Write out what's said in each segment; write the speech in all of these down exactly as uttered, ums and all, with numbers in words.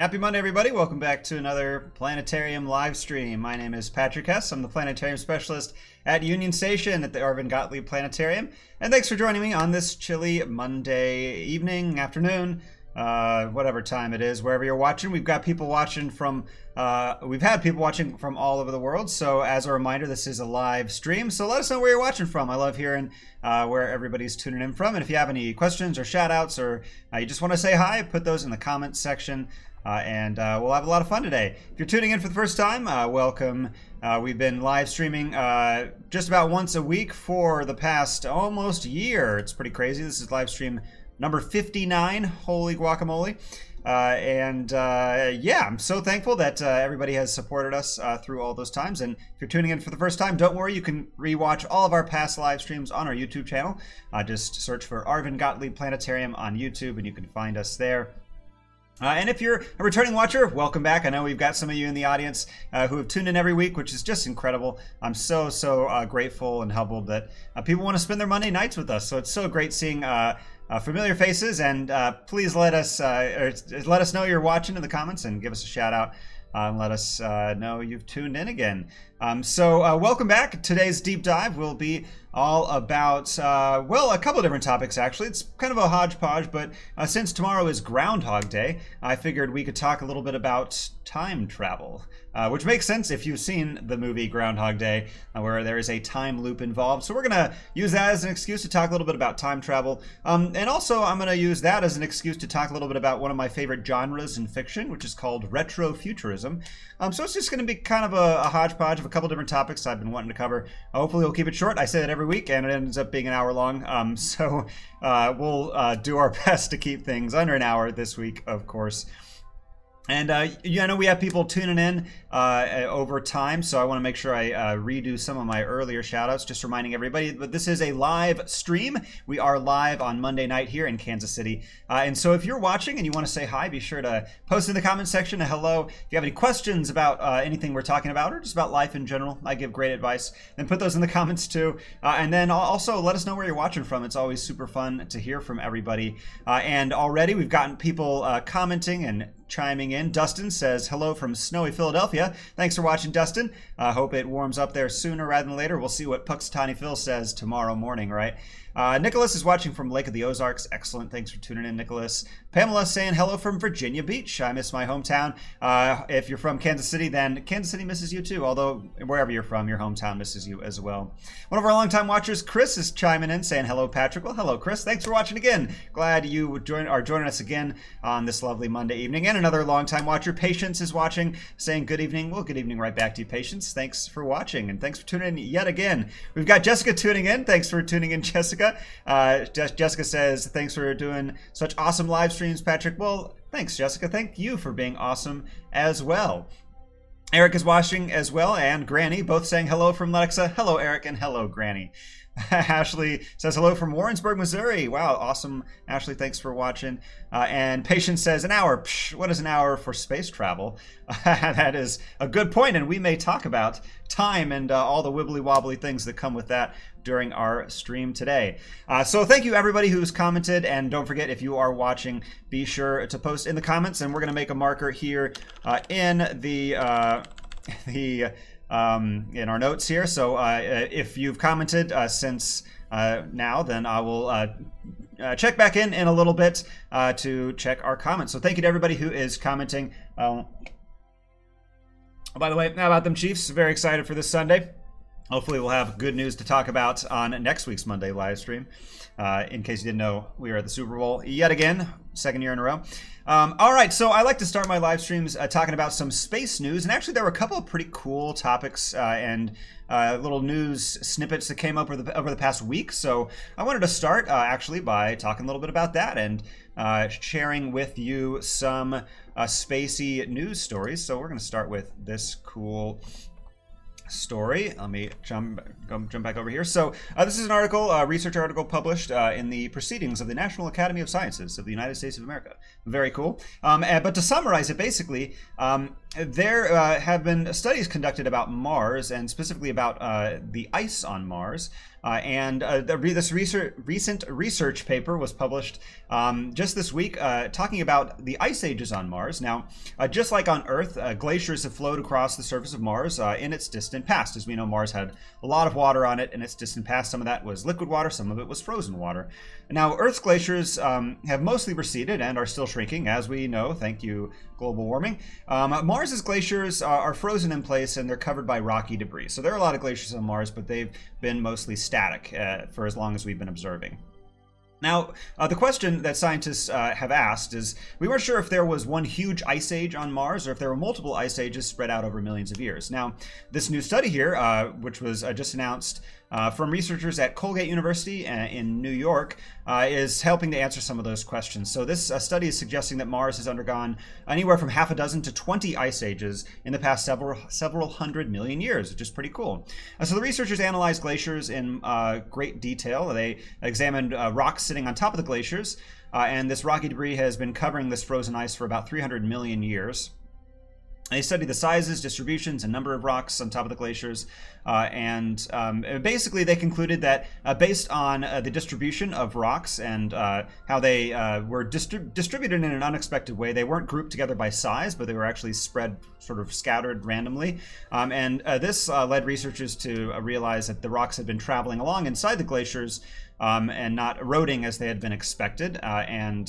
Happy Monday, everybody. Welcome back to another Planetarium live stream. My name is Patrick Hess. I'm the Planetarium Specialist at Union Station at the Arvin Gottlieb Planetarium. And thanks for joining me on this chilly Monday evening, afternoon, uh, whatever time it is, wherever you're watching. We've got people watching from, uh, we've had people watching from all over the world. So as a reminder, this is a live stream. So let us know where you're watching from. I love hearing uh, where everybody's tuning in from. And if you have any questions or shout outs or uh, you just want to say hi, put those in the comments section. Uh, and uh, we'll have a lot of fun today. If you're tuning in for the first time, uh, welcome. Uh, we've been live streaming uh, just about once a week for the past almost year. It's pretty crazy. This is live stream number fifty-nine. Holy guacamole. Uh, and uh, yeah, I'm so thankful that uh, everybody has supported us uh, through all those times. And if you're tuning in for the first time, don't worry. You can rewatch all of our past live streams on our YouTube channel. Uh, just search for Arvin Gottlieb Planetarium on YouTube, and you can find us there. Uh, and if you're a returning watcher, welcome back. I know we've got some of you in the audience uh, who have tuned in every week, which is just incredible. I'm so, so uh, grateful and humbled that uh, people want to spend their Monday nights with us. So it's so great seeing uh, uh, familiar faces. And uh, please let us uh, or let us know you're watching in the comments and give us a shout out. Uh, and let us uh, know you've tuned in again. Um, so uh, welcome back. Today's deep dive will be all about, uh, well, a couple of different topics, actually. It's kind of a hodgepodge, but uh, since tomorrow is Groundhog Day, I figured we could talk a little bit about time travel, uh, which makes sense if you've seen the movie Groundhog Day, uh, where there is a time loop involved. So we're going to use that as an excuse to talk a little bit about time travel. Um, and also, I'm going to use that as an excuse to talk a little bit about one of my favorite genres in fiction, which is called retrofuturism. Um, so it's just going to be kind of a, a hodgepodge of a couple different topics I've been wanting to cover. Hopefully, we'll keep it short. I say that every week, and it ends up being an hour long. Um, so uh, we'll uh, do our best to keep things under an hour this week, of course. And uh, yeah, I know we have people tuning in uh, over time, so I want to make sure I uh, redo some of my earlier shout-outs, just reminding everybody that this is a live stream. We are live on Monday night here in Kansas City. Uh, and so if you're watching and you want to say hi, be sure to post in the comments section a hello. If you have any questions about uh, anything we're talking about or just about life in general, I give great advice. Then put those in the comments too. Uh, and then also let us know where you're watching from. It's always super fun to hear from everybody. Uh, and already we've gotten people uh, commenting and chiming in. Dustin says, hello from snowy Philadelphia. Thanks for watching, Dustin. I uh, hope it warms up there sooner rather than later. We'll see what Puxatani Phil says tomorrow morning, right? Uh, Nicholas is watching from Lake of the Ozarks. Excellent. Thanks for tuning in, Nicholas. Pamela saying hello from Virginia Beach. I miss my hometown. Uh, if you're from Kansas City, then Kansas City misses you too. Although wherever you're from, your hometown misses you as well. One of our longtime watchers, Chris, is chiming in saying hello, Patrick. Well, hello, Chris. Thanks for watching again. Glad you join, are joining us again on this lovely Monday evening. And another longtime watcher, Patience, is watching saying good evening. Well, good evening right back to you, Patience. Thanks for watching and thanks for tuning in yet again. We've got Jessica tuning in. Thanks for tuning in, Jessica. Uh, Jessica says, thanks for doing such awesome live streams, Patrick. Well, thanks, Jessica. Thank you for being awesome as well. Eric is watching as well, and Granny, both saying hello from Alexa. Hello, Eric, and hello, Granny. Ashley says hello from Warrensburg, Missouri. Wow, awesome, Ashley. Thanks for watching. Uh, and Patience says an hour. Psh, what is an hour for space travel? That is a good point, and we may talk about time and uh, all the wibbly wobbly things that come with that during our stream today. Uh, so thank you everybody who's commented, and don't forget if you are watching, be sure to post in the comments, and we're gonna make a marker here uh, in the uh, the. Um, in our notes here. So uh, if you've commented uh, since uh, now, then I will uh, uh, check back in in a little bit uh, to check our comments. So thank you to everybody who is commenting. Um, by the way, how about them Chiefs? Very excited for this Sunday. Hopefully we'll have good news to talk about on next week's Monday live stream. Uh, in case you didn't know, we are at the Super Bowl yet again, second year in a row. Um, all right, so I like to start my live streams uh, talking about some space news. And actually, there were a couple of pretty cool topics uh, and uh, little news snippets that came up over the, over the past week. So I wanted to start uh, actually by talking a little bit about that and uh, sharing with you some uh, spacey news stories. So we're going to start with this cool story. Let me jump jump back over here. So uh, this is an article, a research article published uh, in the Proceedings of the National Academy of Sciences of the United States of America. Very cool. Um, and, but to summarize it, basically, um, there uh, have been studies conducted about Mars and specifically about uh, the ice on Mars. Uh, and uh, the re this research, recent research paper was published um, just this week uh, talking about the ice ages on Mars. Now, uh, just like on Earth, uh, glaciers have flowed across the surface of Mars uh, in its distant past. As we know, Mars had a lot of water on it in its distant past. Some of that was liquid water, some of it was frozen water. Now, Earth's glaciers um, have mostly receded and are still shrinking, as we know. Thank you, global warming. Um, Mars's glaciers are, are frozen in place and they're covered by rocky debris. So there are a lot of glaciers on Mars, but they've been mostly static uh, for as long as we've been observing. Now, uh, the question that scientists uh, have asked is, we weren't sure if there was one huge ice age on Mars or if there were multiple ice ages spread out over millions of years. Now, this new study here, uh, which was uh, just announced uh, from researchers at Colgate University in New York, uh, is helping to answer some of those questions. So this uh, study is suggesting that Mars has undergone anywhere from half a dozen to twenty ice ages in the past several several hundred million years, which is pretty cool. Uh, so the researchers analyzed glaciers in uh, great detail. They examined uh, rocks sitting on top of the glaciers, uh, and this rocky debris has been covering this frozen ice for about three hundred million years. They studied the sizes, distributions, and number of rocks on top of the glaciers, uh, and um, basically they concluded that uh, based on uh, the distribution of rocks and uh, how they uh, were distri distributed in an unexpected way, they weren't grouped together by size, but they were actually spread, sort of scattered randomly. Um, and uh, this uh, led researchers to uh, realize that the rocks had been traveling along inside the glaciers um, and not eroding as they had been expected, uh, and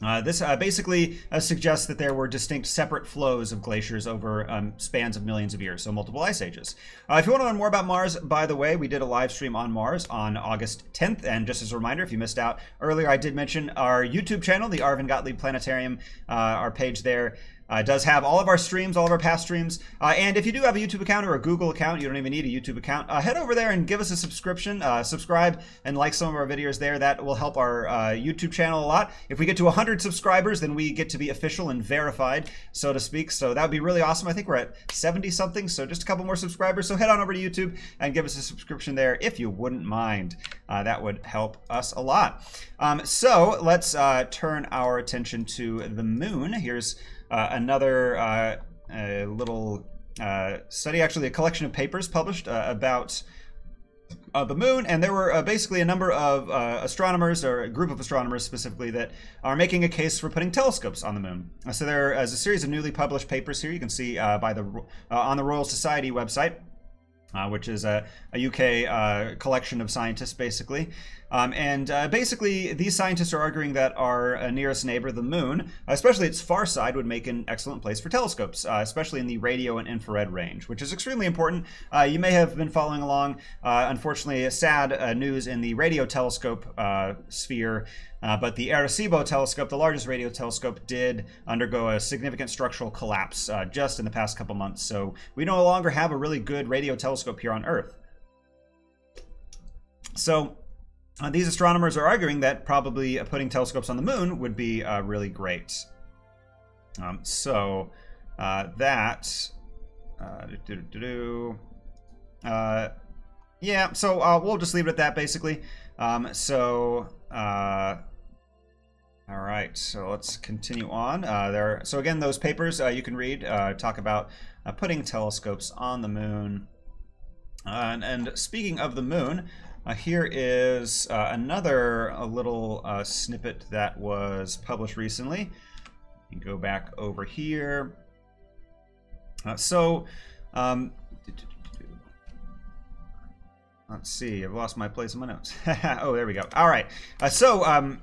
Uh, this uh, basically uh, suggests that there were distinct separate flows of glaciers over um, spans of millions of years, so multiple ice ages. Uh, if you want to learn more about Mars, by the way, we did a live stream on Mars on August tenth. And just as a reminder, if you missed out earlier, I did mention our YouTube channel, the Arvin Gottlieb Planetarium, uh, our page there. Uh, does have all of our streams, all of our past streams. Uh, and if you do have a YouTube account or a Google account, you don't even need a YouTube account, uh, head over there and give us a subscription. Uh, subscribe and like some of our videos there. That will help our uh, YouTube channel a lot. If we get to one hundred subscribers, then we get to be official and verified, so to speak. So that would be really awesome. I think we're at seventy something, so just a couple more subscribers. So head on over to YouTube and give us a subscription there if you wouldn't mind. Uh, that would help us a lot. Um, so let's uh, turn our attention to the moon. Here's Uh, another uh, uh, little uh, study, actually a collection of papers published uh, about uh, the moon, and there were uh, basically a number of uh, astronomers, or a group of astronomers specifically, that are making a case for putting telescopes on the moon. Uh, so there is a series of newly published papers here. You can see uh, by the uh, on the Royal Society website, Uh, which is a, a U K uh, collection of scientists, basically. Um, and uh, basically, these scientists are arguing that our uh, nearest neighbor, the moon, especially its far side, would make an excellent place for telescopes, uh, especially in the radio and infrared range, which is extremely important. Uh, you may have been following along, uh, unfortunately, sad uh, news in the radio telescope uh, sphere. Uh, but the Arecibo telescope, the largest radio telescope, did undergo a significant structural collapse uh, just in the past couple months. So we no longer have a really good radio telescope here on Earth. So uh, these astronomers are arguing that probably uh, putting telescopes on the moon would be uh, really great. Um, so uh, that... Uh, do, do, do, do, uh, yeah, so uh, we'll just leave it at that, basically. Um, so... Uh, all right, so let's continue on. Uh, there, so again, those papers uh, you can read uh, talk about uh, putting telescopes on the moon. Uh, and, and speaking of the moon, uh, here is uh, another a little uh, snippet that was published recently. You can go back over here. Uh, so. Um, Let's see, I've lost my place in my notes. Oh, there we go. All right. Uh, so, um,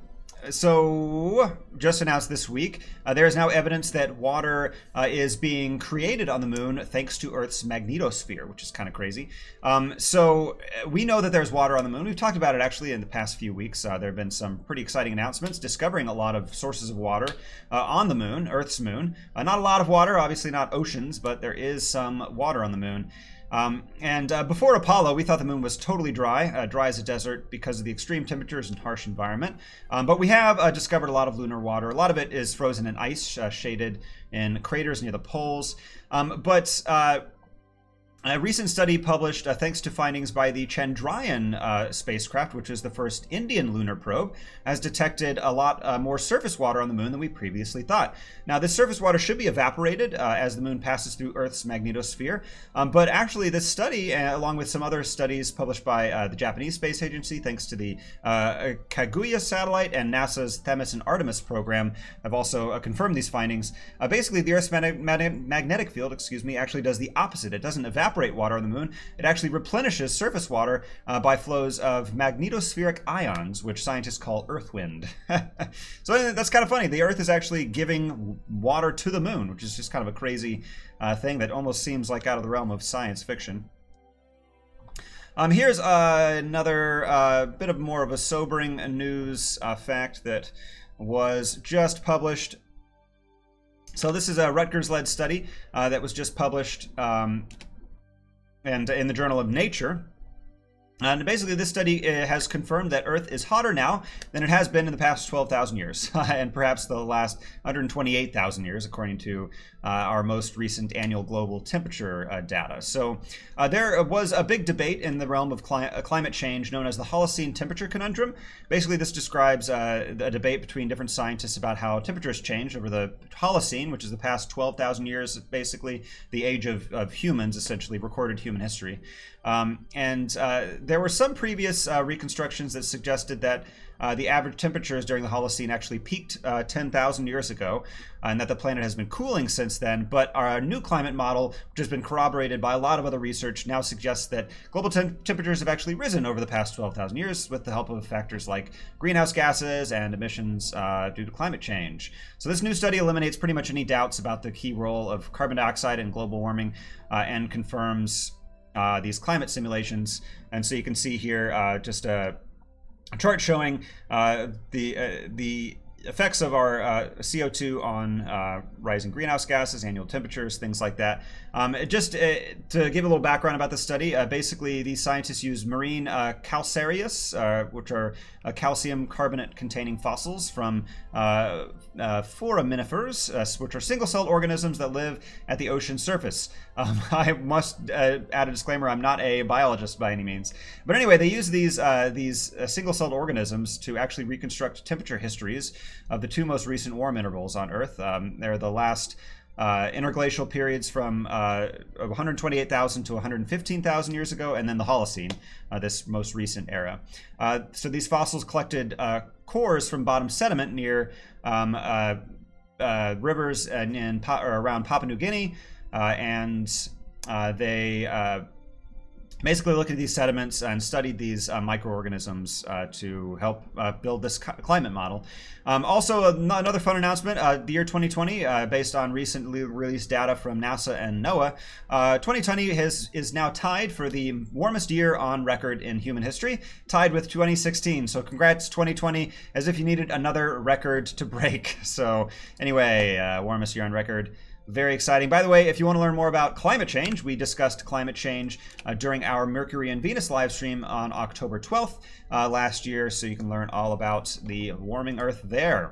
so just announced this week, uh, there is now evidence that water uh, is being created on the moon thanks to Earth's magnetosphere, which is kind of crazy. Um, so we know that there's water on the moon. We've talked about it actually in the past few weeks. Uh, there have been some pretty exciting announcements discovering a lot of sources of water uh, on the moon, Earth's moon. Uh, not a lot of water, obviously not oceans, but there is some water on the moon. Um, and uh, before Apollo, we thought the moon was totally dry, uh, dry as a desert because of the extreme temperatures and harsh environment. Um, but we have uh, discovered a lot of lunar water. A lot of it is frozen in ice, uh, shaded in craters near the poles. Um, but uh, A recent study published uh, thanks to findings by the Chandrayaan uh, spacecraft, which is the first Indian lunar probe, has detected a lot uh, more surface water on the moon than we previously thought. Now, this surface water should be evaporated uh, as the moon passes through Earth's magnetosphere. Um, but actually, this study, uh, along with some other studies published by uh, the Japanese Space Agency, thanks to the uh, Kaguya satellite and NASA's Themis and Artemis program, have also uh, confirmed these findings. Uh, basically, the Earth's mag mag magnetic field, excuse me, actually does the opposite. It doesn't evaporate water on the moon. It actually replenishes surface water uh, by flows of magnetospheric ions, which scientists call Earth wind. So that's kind of funny. The Earth is actually giving water to the moon, which is just kind of a crazy uh, thing that almost seems like out of the realm of science fiction. Um, here's uh, another uh, bit of more of a sobering news uh, fact that was just published. So this is a Rutgers-led study uh, that was just published um, and in the Journal of Nature. And basically, this study has confirmed that Earth is hotter now than it has been in the past twelve thousand years, and perhaps the last one hundred twenty-eight thousand years, according to uh, our most recent annual global temperature uh, data. So uh, there was a big debate in the realm of cli climate change known as the Holocene temperature conundrum. Basically, this describes uh, a debate between different scientists about how temperatures changed over the Holocene, which is the past twelve thousand years, basically the age of, of humans, essentially, recorded human history. Um, and uh, there were some previous uh, reconstructions that suggested that uh, the average temperatures during the Holocene actually peaked uh, ten thousand years ago, and that the planet has been cooling since then. But our new climate model, which has been corroborated by a lot of other research, now suggests that global temp temperatures have actually risen over the past twelve thousand years with the help of factors like greenhouse gases and emissions uh, due to climate change. So this new study eliminates pretty much any doubts about the key role of carbon dioxide in global warming uh, and confirms Uh, these climate simulations. And so you can see here uh, just a chart showing uh, the uh, the effects of our uh, C O two on uh, rising greenhouse gases, annual temperatures, things like that. Um, just uh, to give a little background about the study, uh, basically these scientists use marine uh, calcareous, uh, which are uh, calcium carbonate-containing fossils from uh, uh, foraminifers, uh, which are single-celled organisms that live at the ocean surface. Um, I must uh, add a disclaimer: I'm not a biologist by any means. But anyway, they use these uh, these uh, single-celled organisms to actually reconstruct temperature histories of the two most recent warm intervals on Earth. Um, they're the last uh, interglacial periods from uh, one hundred twenty-eight thousand to one hundred fifteen thousand years ago, and then the Holocene, uh, this most recent era. Uh, so these fossils collected uh, cores from bottom sediment near um, uh, uh, rivers in, in pa or around Papua New Guinea, uh, and uh, they uh, basically looked at these sediments and studied these uh, microorganisms uh, to help uh, build this climate model. Um, also, another fun announcement, uh, the year twenty twenty, uh, based on recently released data from NASA and NOAA, uh, twenty twenty has, is now tied for the warmest year on record in human history, tied with twenty sixteen. So congrats, twenty twenty, as if you needed another record to break. So anyway, uh, warmest year on record. Very exciting. By the way, if you want to learn more about climate change, we discussed climate change uh, during our Mercury and Venus live stream on October twelfth uh, last year, so you can learn all about the warming Earth there.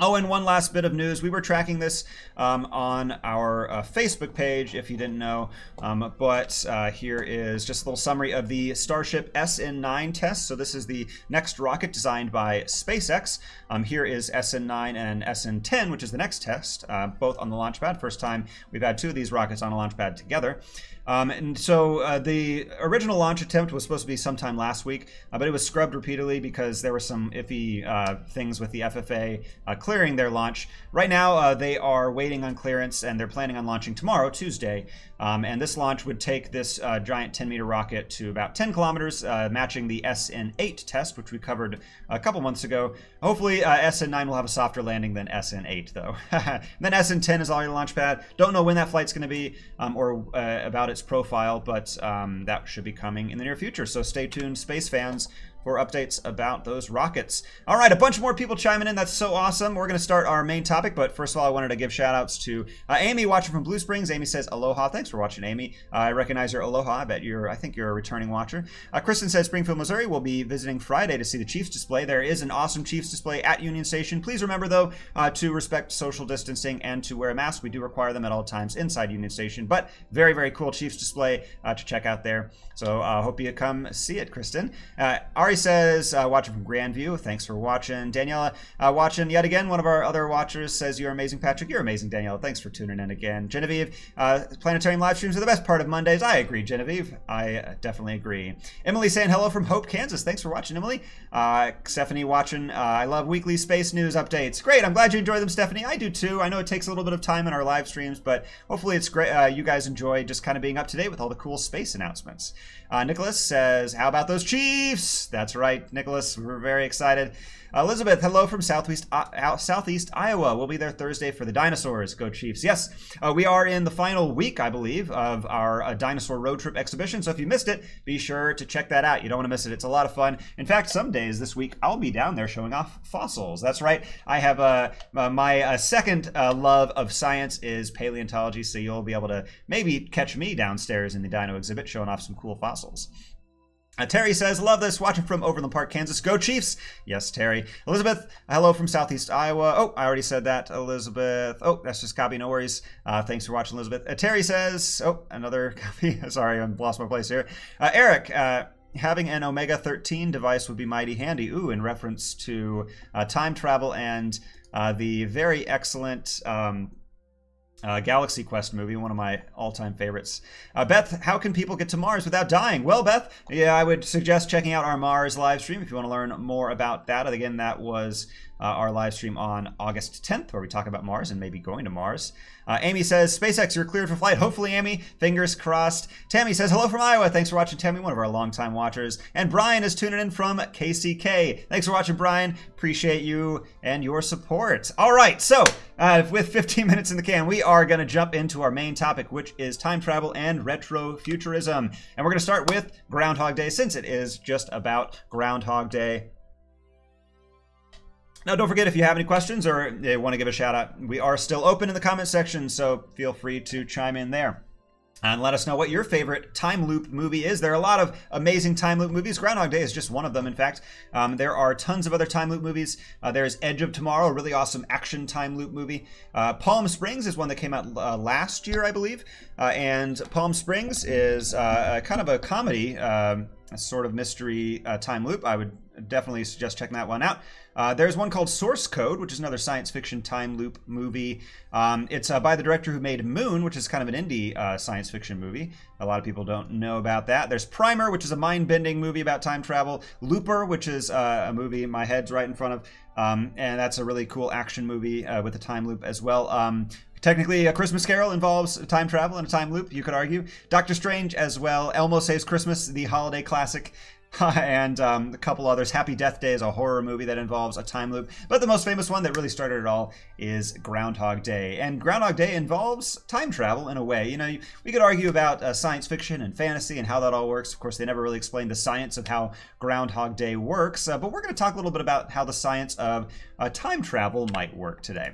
Oh, and one last bit of news. We were tracking this um, on our uh, Facebook page, if you didn't know, um, but uh, here is just a little summary of the Starship S N nine test. So this is the next rocket designed by SpaceX. Um, here is S N nine and S N ten, which is the next test, uh, both on the launch pad. First time we've had two of these rockets on a launch pad together. Um, and so uh, the original launch attempt was supposed to be sometime last week, uh, but it was scrubbed repeatedly because there were some iffy uh, things with the F F A uh, clearing their launch. Right now, uh, they are waiting on clearance, and they're planning on launching tomorrow, Tuesday. Um, and this launch would take this uh, giant ten meter rocket to about ten kilometers, uh, matching the S N eight test, which we covered a couple months ago. Hopefully, uh, S N nine will have a softer landing than S N eight, though. And then S N ten is already on the launch pad. Don't know when that flight's going to be um, or uh, about its profile, but um, that should be coming in the near future. So stay tuned, space fans, for updates about those rockets. All right, a bunch more people chiming in. That's so awesome. We're going to start our main topic, but first of all, I wanted to give shout-outs to uh, Amy, watching from Blue Springs. Amy says, aloha. Thanks for watching, Amy. Uh, I recognize your aloha. I bet you're, I think you're a returning watcher. Uh, Kristen says, Springfield, Missouri. We'll be visiting Friday to see the Chiefs display. There is an awesome Chiefs display at Union Station. Please remember, though, uh, to respect social distancing and to wear a mask. We do require them at all times inside Union Station, but very, very cool Chiefs display uh, to check out there. So I uh, hope you come see it, Kristen. Uh, Ari says, uh, watching from Grandview. Thanks for watching. Daniela, uh, watching yet again. One of our other watchers says, you're amazing, Patrick. You're amazing, Daniela. Thanks for tuning in again. Genevieve, uh, planetarium live streams are the best part of Mondays. I agree, Genevieve. I definitely agree. Emily saying hello from Hope, Kansas. Thanks for watching, Emily. Uh, Stephanie watching. Uh, I love weekly space news updates. Great. I'm glad you enjoy them, Stephanie. I do too. I know it takes a little bit of time in our live streams, but hopefully it's great. Uh, you guys enjoy just kind of being up to date with all the cool space announcements. Uh, Nicholas says, how about those Chiefs? That's right, Nicholas. We're very excited. Uh, Elizabeth, hello from Southeast, uh, Southeast Iowa. We'll be there Thursday for the dinosaurs. Go Chiefs. Yes, uh, we are in the final week, I believe, of our uh, dinosaur road trip exhibition. So if you missed it, be sure to check that out. You don't want to miss it. It's a lot of fun. In fact, some days this week, I'll be down there showing off fossils. That's right. I have uh, uh, my uh, second uh, love of science is paleontology. So you'll be able to maybe catch me downstairs in the dino exhibit showing off some cool fossils. Uh, Terry says, love this. Watching from Overland Park, Kansas. Go Chiefs. Yes, Terry. Elizabeth, hello from Southeast Iowa. Oh, I already said that, Elizabeth. Oh, that's just copy. No worries. Uh, thanks for watching, Elizabeth. Uh, Terry says, oh, another copy. Sorry, I've lost my place here. Uh, Eric, uh, having an Omega thirteen device would be mighty handy. Ooh, in reference to uh, time travel and uh, the very excellent... Um, Uh, Galaxy Quest movie, one of my all-time favorites. Uh, Beth, how can people get to Mars without dying? Well, Beth, yeah, I would suggest checking out our Mars live stream if you want to learn more about that. And again, that was uh, our live stream on August tenth, where we talk about Mars and maybe going to Mars. Uh, Amy says, SpaceX, you're cleared for flight. Hopefully, Amy. Fingers crossed. Tammy says, hello from Iowa. Thanks for watching, Tammy, one of our longtime watchers. And Brian is tuning in from K C K. Thanks for watching, Brian. Appreciate you and your support. All right, so uh, with fifteen minutes in the can, we are going to jump into our main topic, which is time travel and retrofuturism. And we're going to start with Groundhog Day, since it is just about Groundhog Day. Now, don't forget, if you have any questions or they want to give a shout out, we are still open in the comment section, so feel free to chime in there. And let us know what your favorite time loop movie is. There are a lot of amazing time loop movies. Groundhog Day is just one of them, in fact. Um, there are tons of other time loop movies. Uh, there's Edge of Tomorrow, a really awesome action time loop movie. Uh, Palm Springs is one that came out uh, last year, I believe. Uh, and Palm Springs is uh, kind of a comedy, um, a sort of mystery uh, time loop. I would definitely suggest checking that one out. Uh, there's one called Source Code, which is another science fiction time loop movie. Um, it's uh, by the director who made Moon, which is kind of an indie uh, science fiction movie. A lot of people don't know about that. There's Primer, which is a mind-bending movie about time travel. Looper, which is uh, a movie my head's right in front of. Um, and that's a really cool action movie uh, with a time loop as well. Um, Technically, A Christmas Carol involves time travel and a time loop, you could argue. Doctor Strange as well. Elmo Saves Christmas, the holiday classic. and um, a couple others. Happy Death Day is a horror movie that involves a time loop. But the most famous one that really started it all is Groundhog Day. And Groundhog Day involves time travel in a way. You know, we could argue about uh, science fiction and fantasy and how that all works. Of course, they never really explained the science of how Groundhog Day works. Uh, but we're going to talk a little bit about how the science of uh, time travel might work today.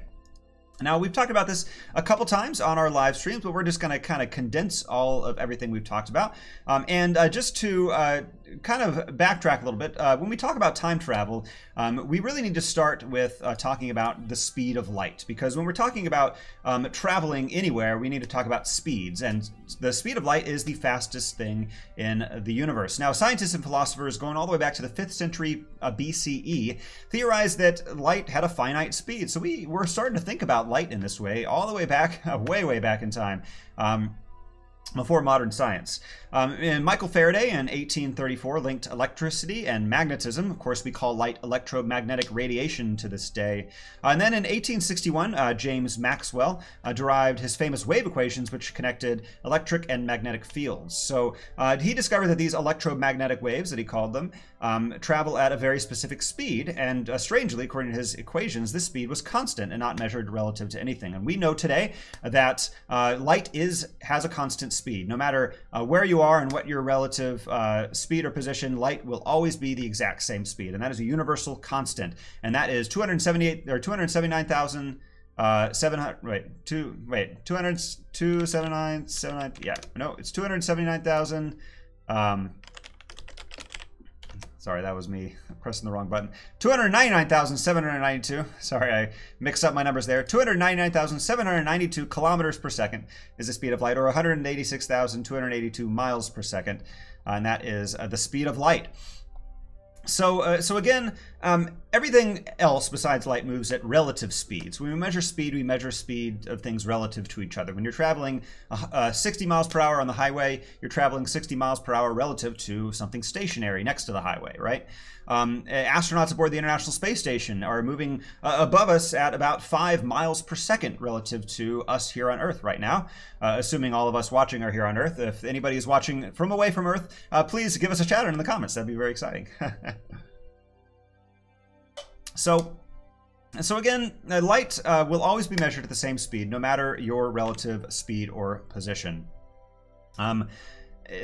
Now, we've talked about this a couple times on our live streams, but we're just going to kind of condense all of everything we've talked about. Um, and uh, just to uh, kind of backtrack a little bit, uh, when we talk about time travel, um, we really need to start with uh, talking about the speed of light. Because when we're talking about um, traveling anywhere, we need to talk about speeds. And the speed of light is the fastest thing in the universe. Now, scientists and philosophers, going all the way back to the fifth century uh, B C E, theorized that light had a finite speed. So we were starting to think about light in this way all the way back, way, way back in time, um, before modern science. Um, and Michael Faraday in eighteen thirty-four linked electricity and magnetism. Of course, we call light electromagnetic radiation to this day. Uh, and then in eighteen sixty-one, uh, James Maxwell uh, derived his famous wave equations, which connected electric and magnetic fields. So uh, he discovered that these electromagnetic waves, that he called them, um, travel at a very specific speed. And uh, strangely, according to his equations, this speed was constant and not measured relative to anything. And we know today that uh, light is has a constant speed. speed. No matter uh, where you are and what your relative uh, speed or position, light will always be the exact same speed. And that is a universal constant. And that is two hundred seventy-eight or two hundred seventy-nine thousand. Uh, seven hundred. Wait, two. Wait, two hundred. Two seven nine seven nine. Yeah, no, it's two hundred seventy-nine thousand. Um, sorry, that was me pressing the wrong button. Two hundred ninety-nine thousand seven hundred ninety-two. Sorry, I mixed up my numbers there. Two hundred ninety-nine thousand seven hundred ninety-two kilometers per second is the speed of light, or one hundred eighty-six thousand two hundred eighty-two miles per second, uh, and that is uh, the speed of light. So, uh, so again, um, everything else besides light moves at relative speeds. When we measure speed, we measure speed of things relative to each other. When you're traveling uh, uh, sixty miles per hour on the highway, you're traveling sixty miles per hour relative to something stationary next to the highway, right? Um, astronauts aboard the International Space Station are moving uh, above us at about five miles per second relative to us here on Earth right now, uh, assuming all of us watching are here on Earth. If anybody is watching from away from Earth, uh, please give us a shout out in the comments. That'd be very exciting. So, so again, light uh, will always be measured at the same speed, no matter your relative speed or position. Um,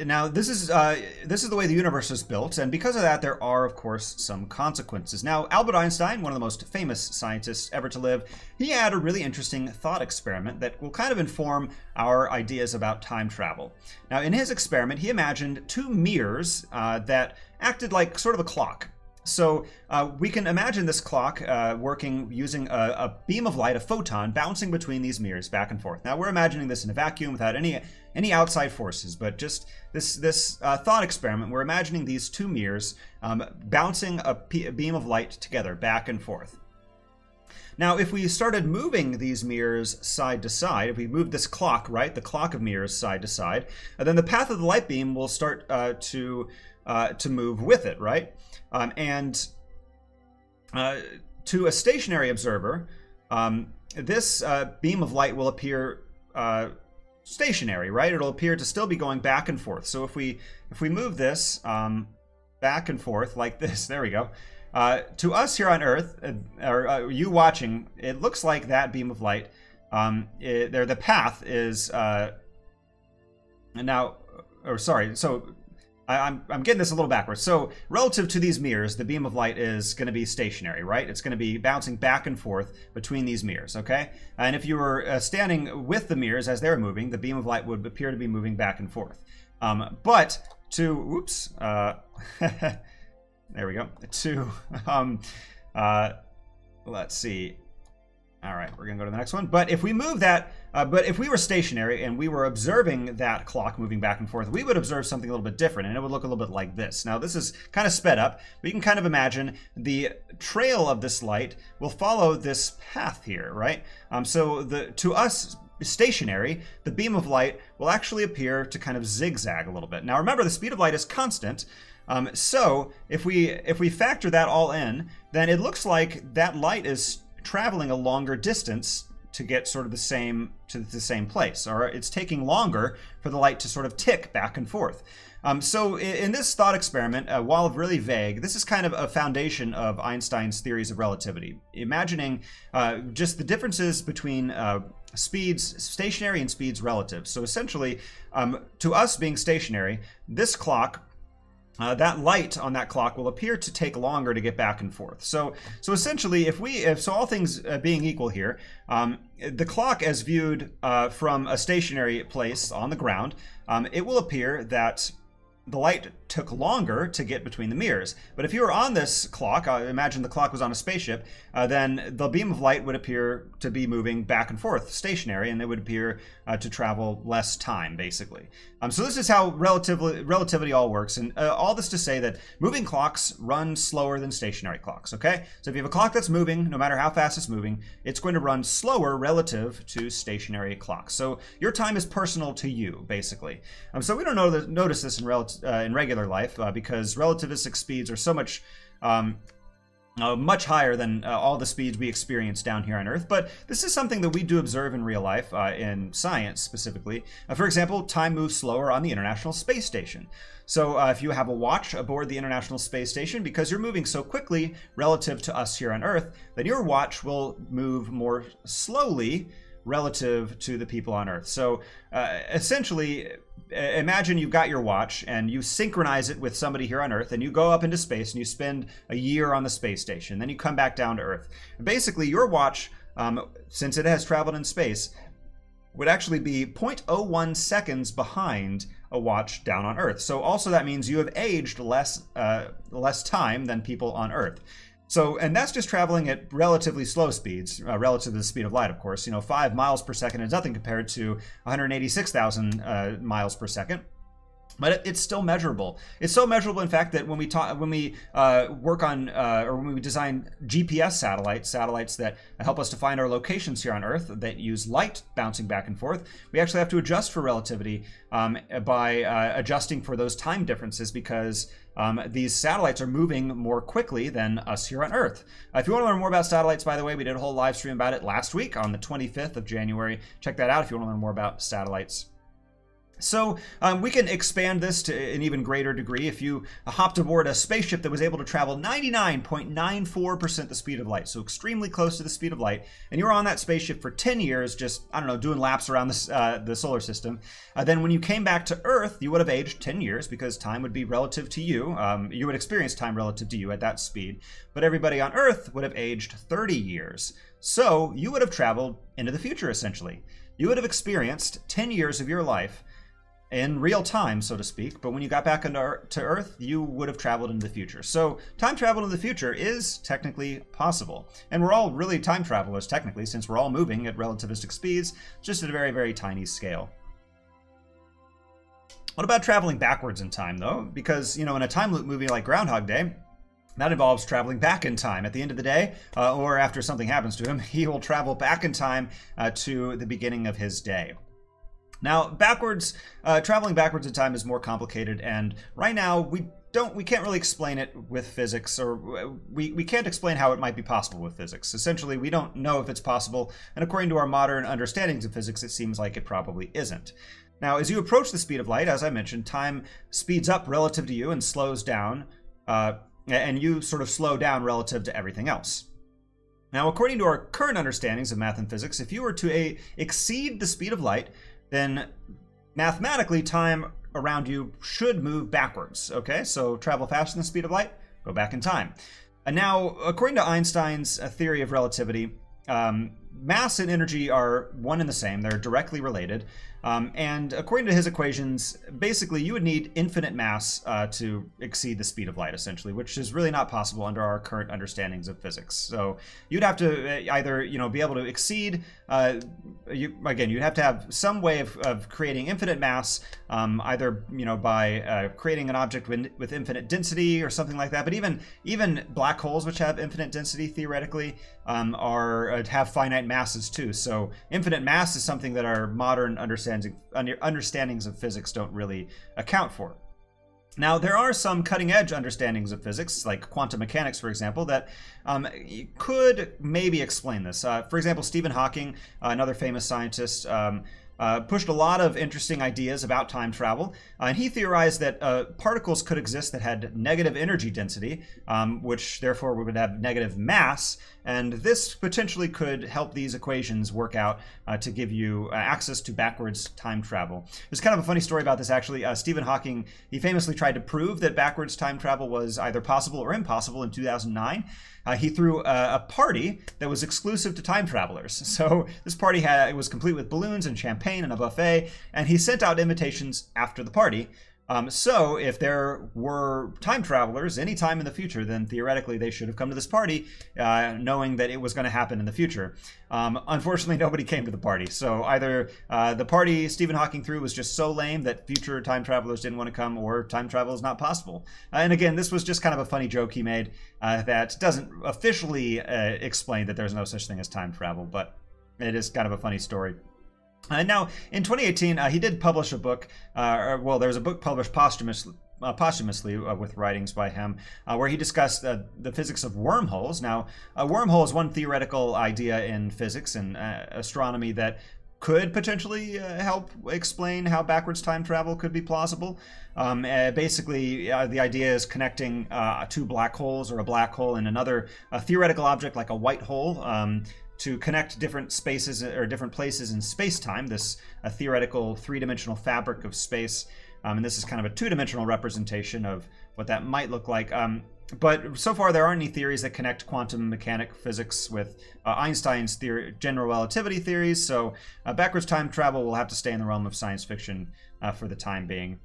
now, this is uh, this is the way the universe is built, and because of that, there are, of course, some consequences. Now, Albert Einstein, one of the most famous scientists ever to live, he had a really interesting thought experiment that will kind of inform our ideas about time travel. Now, in his experiment, he imagined two mirrors uh, that acted like sort of a clock. So uh, we can imagine this clock uh, working using a, a beam of light, a photon, bouncing between these mirrors back and forth. Now we're imagining this in a vacuum without any any outside forces, but just this this uh, thought experiment, we're imagining these two mirrors um, bouncing a, p a beam of light together back and forth. Now, if we started moving these mirrors side to side, if we moved this clock, right, the clock of mirrors side to side, then the path of the light beam will start uh, to uh, to move with it, right? Um, and uh, to a stationary observer, um, this uh, beam of light will appear uh, stationary, right? It'll appear to still be going back and forth. So if we if we move this um, back and forth like this, there we go. Uh, to us here on Earth, uh, or uh, you watching, it looks like that beam of light. Um, it, there, the path is uh, now. Or sorry, so. I'm, I'm getting this a little backwards. So relative to these mirrors, the beam of light is going to be stationary, right? It's going to be bouncing back and forth between these mirrors, okay? And if you were uh, standing with the mirrors as they were moving, the beam of light would appear to be moving back and forth. Um, but to, whoops, uh, there we go. To, um, uh, let's see. All right, we're going to go to the next one. But if we move that, uh, but if we were stationary and we were observing that clock moving back and forth, we would observe something a little bit different, and it would look a little bit like this. Now, this is kind of sped up, but you can kind of imagine the trail of this light will follow this path here, right? Um, so the to us, stationary, the beam of light will actually appear to kind of zigzag a little bit. Now, remember, the speed of light is constant. Um, so if we, if we factor that all in, then it looks like that light is traveling a longer distance to get sort of the same to the same place, or it's taking longer for the light to sort of tick back and forth. Um, so in, in this thought experiment, uh, while really vague, this is kind of a foundation of Einstein's theories of relativity, imagining uh, just the differences between uh, speeds stationary and speeds relative. So essentially, um, to us being stationary, this clock Uh, that light on that clock will appear to take longer to get back and forth. So, so essentially, if we, if so, all things uh, being equal here, um, the clock as viewed uh, from a stationary place on the ground, um, it will appear that the light took longer to get between the mirrors. But if you were on this clock, uh, imagine the clock was on a spaceship, uh, then the beam of light would appear to be moving back and forth, stationary, and it would appear uh, to travel less time, basically. Um, so this is how relatively, relativity all works, and uh, all this to say that moving clocks run slower than stationary clocks, okay? So if you have a clock that's moving, no matter how fast it's moving, it's going to run slower relative to stationary clocks. So your time is personal to you, basically. Um, so we don't know that, notice this in relative Uh, in regular life uh, because relativistic speeds are so much um, uh, much higher than uh, all the speeds we experience down here on Earth. But this is something that we do observe in real life, uh, in science specifically. Uh, for example, time moves slower on the International Space Station. So uh, if you have a watch aboard the International Space Station, because you're moving so quickly relative to us here on Earth, then your watch will move more slowly relative to the people on Earth. So uh, essentially, imagine you've got your watch and you synchronize it with somebody here on Earth, and you go up into space and you spend a year on the space station. Then you come back down to Earth. And basically, your watch, um, since it has traveled in space, would actually be zero point zero one seconds behind a watch down on Earth. So also that means you have aged less uh, less time than people on Earth. So, and that's just traveling at relatively slow speeds, uh, relative to the speed of light, of course. You know, five miles per second is nothing compared to one hundred eighty-six thousand uh, miles per second. But it, it's still measurable. It's so measurable, in fact, that when we talk, when we uh, work on, uh, or when we design G P S satellites, satellites that help us to find our locations here on Earth that use light bouncing back and forth, we actually have to adjust for relativity um, by uh, adjusting for those time differences, because Um, these satellites are moving more quickly than us here on Earth. Uh, if you want to learn more about satellites, by the way, we did a whole live stream about it last week on the twenty-fifth of January. Check that out if you want to learn more about satellites. So um, we can expand this to an even greater degree. If you hopped aboard a spaceship that was able to travel ninety-nine point nine four percent the speed of light, so extremely close to the speed of light, and you were on that spaceship for ten years, just, I don't know, doing laps around this, uh, the solar system, uh, then when you came back to Earth, you would have aged ten years, because time would be relative to you. Um, you would experience time relative to you at that speed. But everybody on Earth would have aged thirty years. So you would have traveled into the future, essentially. You would have experienced ten years of your life in real time, so to speak, but when you got back into Earth, you would have traveled into the future. So time travel into the future is technically possible. And we're all really time travelers, technically, since we're all moving at relativistic speeds, just at a very, very tiny scale. What about traveling backwards in time, though? Because, you know, in a time loop movie like Groundhog Day, that involves traveling back in time. At the end of the day, uh, or after something happens to him, he will travel back in time uh, to the beginning of his day. Now, backwards, uh, traveling backwards in time is more complicated, and right now we don't, we can't really explain it with physics, or we, we can't explain how it might be possible with physics. Essentially, we don't know if it's possible, and according to our modern understandings of physics, it seems like it probably isn't. Now, as you approach the speed of light, as I mentioned, time speeds up relative to you and slows down, uh, and you sort of slow down relative to everything else. Now, according to our current understandings of math and physics, if you were to a, exceed the speed of light, then mathematically time around you should move backwards, okay? So travel faster than the speed of light, go back in time. And now, according to Einstein's theory of relativity, um, mass and energy are one and the same. They're directly related. Um, and according to his equations, basically you would need infinite mass uh, to exceed the speed of light, essentially, which is really not possible under our current understandings of physics. So you'd have to either, you know, be able to exceed, uh, you, again, you'd have to have some way of, of creating infinite mass, um, either, you know, by uh, creating an object with, with infinite density or something like that. But even even black holes, which have infinite density theoretically, um, are have finite masses too. So infinite mass is something that our modern understanding understandings of physics don't really account for. Now, there are some cutting-edge understandings of physics, like quantum mechanics, for example, that um, could maybe explain this. Uh, for example, Stephen Hawking, uh, another famous scientist, um, uh, pushed a lot of interesting ideas about time travel, uh, and he theorized that uh, particles could exist that had negative energy density, um, which therefore would have negative mass, and this potentially could help these equations work out uh, to give you uh, access to backwards time travel. There's kind of a funny story about this, actually. Uh, Stephen Hawking, he famously tried to prove that backwards time travel was either possible or impossible in two thousand nine. Uh, he threw a, a party that was exclusive to time travelers. So this party had, it was complete with balloons and champagne and a buffet, and he sent out invitations after the party. Um, so if there were time travelers any time in the future, then theoretically they should have come to this party, uh, knowing that it was going to happen in the future. Um, unfortunately, nobody came to the party. So either uh, the party Stephen Hawking threw was just so lame that future time travelers didn't want to come, or time travel is not possible. Uh, and again, this was just kind of a funny joke he made uh, that doesn't officially uh, explain that there's no such thing as time travel, but it is kind of a funny story. Uh, now, in twenty eighteen, uh, he did publish a book, uh, or, well, there was a book published posthumously, uh, posthumously uh, with writings by him, uh, where he discussed uh, the physics of wormholes. Now, a wormhole is one theoretical idea in physics and uh, astronomy that could potentially uh, help explain how backwards time travel could be plausible. Um, uh, basically, uh, the idea is connecting uh, two black holes, or a black hole and another a theoretical object like a white hole, um, to connect different spaces or different places in space-time, this a theoretical three-dimensional fabric of space. Um, and this is kind of a two-dimensional representation of what that might look like. Um, but so far, there aren't any theories that connect quantum mechanic physics with uh, Einstein's theory, general relativity theories. So uh, backwards time travel will have to stay in the realm of science fiction uh, for the time being.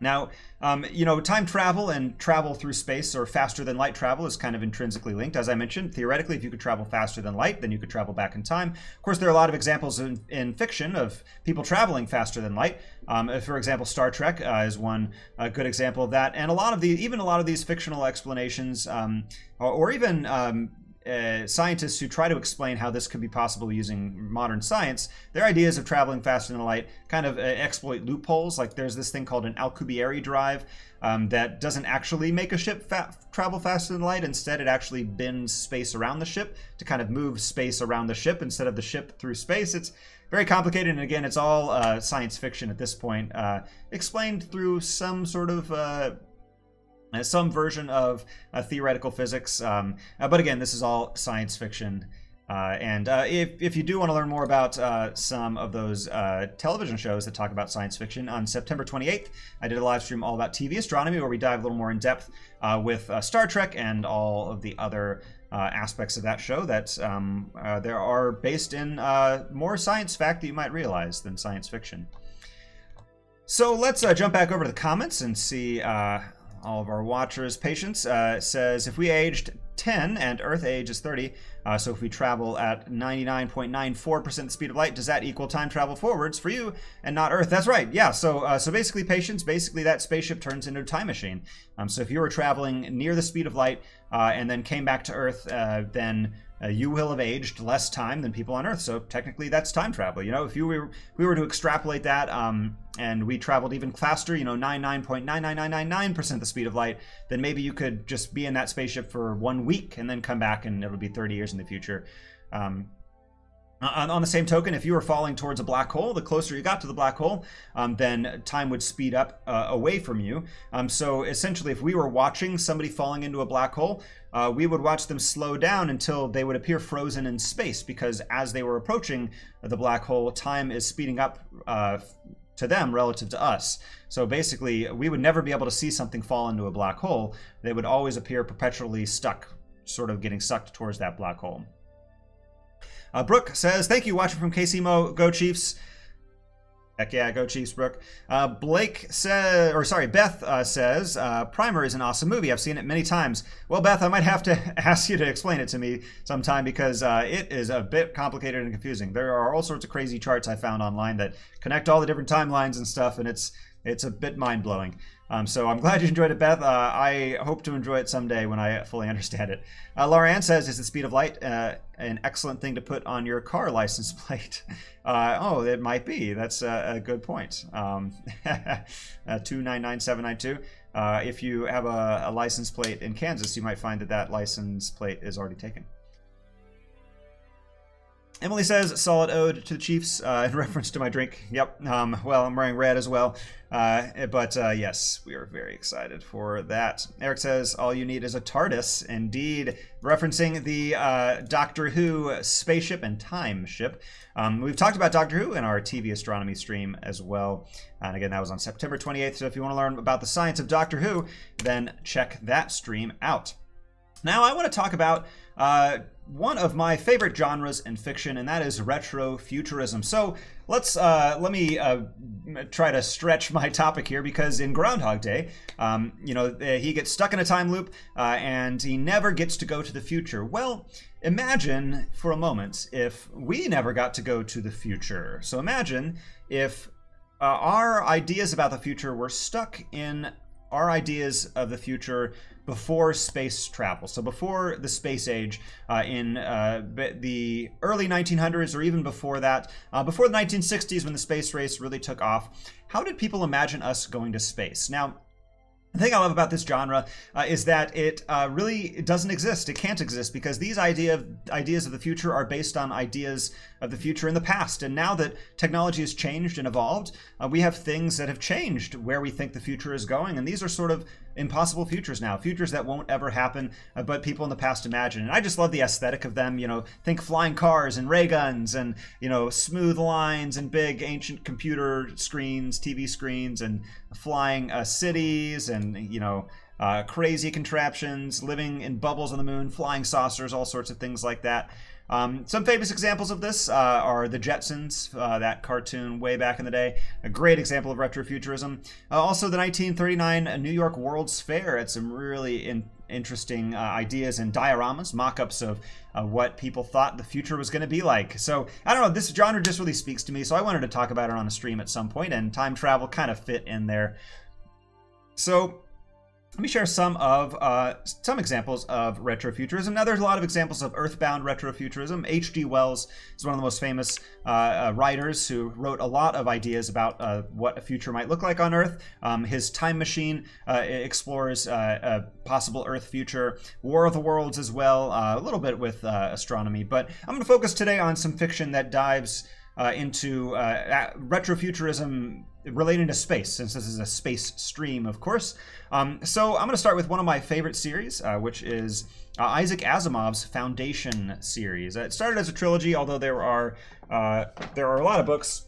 Now, um, you know, time travel and travel through space or faster than light travel is kind of intrinsically linked. As I mentioned, theoretically, if you could travel faster than light, then you could travel back in time. Of course, there are a lot of examples in, in fiction of people traveling faster than light. Um, for example, Star Trek uh, is one uh, good example of that. And a lot of the, even a lot of these fictional explanations um, or, or even um, Uh, scientists who try to explain how this could be possible using modern science, their ideas of traveling faster than light kind of uh, exploit loopholes. Like there's this thing called an Alcubierre drive um, that doesn't actually make a ship fa travel faster than light. Instead, it actually bends space around the ship to kind of move space around the ship instead of the ship through space. It's very complicated, and again, it's all uh, science fiction at this point, uh, explained through some sort of uh, some version of uh, theoretical physics. Um, uh, but again, this is all science fiction. Uh, and uh, if, if you do want to learn more about uh, some of those uh, television shows that talk about science fiction, on September twenty-eighth, I did a live stream all about T V astronomy, where we dive a little more in depth uh, with uh, Star Trek and all of the other uh, aspects of that show that um, uh, there are based in uh, more science fact that you might realize than science fiction. So let's uh, jump back over to the comments and see... Uh, all of our watchers. Patience uh, says, if we aged ten and Earth age is thirty, uh, so if we travel at ninety-nine point nine four percent the speed of light, does that equal time travel forwards for you and not Earth? That's right, yeah. So uh, so basically, Patience, basically that spaceship turns into a time machine. Um, so if you were traveling near the speed of light uh, and then came back to Earth, uh, then Uh, you will have aged less time than people on Earth, so technically that's time travel. You know, if you were, if we were to extrapolate that, um, and we traveled even faster, you know, ninety-nine point nine nine nine nine nine percent the speed of light, then maybe you could just be in that spaceship for one week and then come back, and it would be thirty years in the future. Um, on, on the same token, if you were falling towards a black hole, the closer you got to the black hole, um, then time would speed up uh, away from you. Um, so essentially, if we were watching somebody falling into a black hole, Uh, we would watch them slow down until they would appear frozen in space, because as they were approaching the black hole, time is speeding up uh, to them relative to us. So basically, we would never be able to see something fall into a black hole. They would always appear perpetually stuck, sort of getting sucked towards that black hole. Uh, Brooke says, thank you, watching from K C M O. Go Chiefs. Heck yeah, go Chiefs, Brooke. Uh, Blake says, or sorry, Beth uh, says, uh, Primer is an awesome movie. I've seen it many times. Well, Beth, I might have to ask you to explain it to me sometime, because uh, it is a bit complicated and confusing. There are all sorts of crazy charts I found online that connect all the different timelines and stuff, and it's it's a bit mind-blowing. Um, so I'm glad you enjoyed it, Beth. Uh, I hope to enjoy it someday when I fully understand it. Uh, Laura Ann says, is the speed of light uh, an excellent thing to put on your car license plate? Uh, oh, it might be. That's a, a good point. Um, uh, two nine nine seven nine two. Uh, if you have a, a license plate in Kansas, you might find that that license plate is already taken. Emily says, solid ode to the Chiefs uh, in reference to my drink. Yep. Um, well, I'm wearing red as well. Uh, but uh, yes, we are very excited for that. Eric says, all you need is a TARDIS. Indeed, referencing the uh, Doctor Who spaceship and time ship. Um, we've talked about Doctor Who in our T V astronomy stream as well. And again, that was on September twenty-eighth. So if you want to learn about the science of Doctor Who, then check that stream out. Now, I want to talk about uh, one of my favorite genres in fiction, and that is retrofuturism. So let's uh, let me uh, try to stretch my topic here, because in Groundhog Day, um, you know, he gets stuck in a time loop uh, and he never gets to go to the future. Well, imagine for a moment if we never got to go to the future. So imagine if uh, our ideas about the future were stuck in our ideas of the future before space travel, so before the space age, uh, in uh, the early nineteen hundreds, or even before that, uh, before the nineteen sixties, when the space race really took off. How did people imagine us going to space? Now, the thing I love about this genre uh, is that it uh, really it doesn't exist. It can't exist, because these idea of, ideas of the future are based on ideas of the future in the past. And now that technology has changed and evolved, uh, we have things that have changed where we think the future is going. And these are sort of impossible futures now, futures that won't ever happen, uh, but people in the past imagine. And I just love the aesthetic of them, you know, think flying cars and ray guns and, you know, smooth lines and big ancient computer screens, T V screens, and flying uh, cities and, you know, uh, crazy contraptions, living in bubbles on the moon, flying saucers, all sorts of things like that. Um, some famous examples of this uh, are The Jetsons, uh, that cartoon way back in the day. A great example of retrofuturism. Uh, also, the nineteen thirty-nine New York World's Fair had some really in interesting uh, ideas and dioramas, mock-ups of uh, what people thought the future was going to be like. So, I don't know, this genre just really speaks to me, so I wanted to talk about it on a stream at some point, and time travel kind of fit in there. So, let me share some of uh, some examples of retrofuturism. Now, there's a lot of examples of earthbound retrofuturism. H G Wells is one of the most famous uh, uh, writers who wrote a lot of ideas about uh, what a future might look like on Earth. Um, his Time Machine uh, explores uh, a possible Earth future. War of the Worlds as well, uh, a little bit with uh, astronomy. But I'm going to focus today on some fiction that dives uh, into uh, retrofuturism relating to space, since this is a space stream, of course. Um, so I'm going to start with one of my favorite series, uh, which is uh, Isaac Asimov's Foundation series. It started as a trilogy, although there are uh, there are a lot of books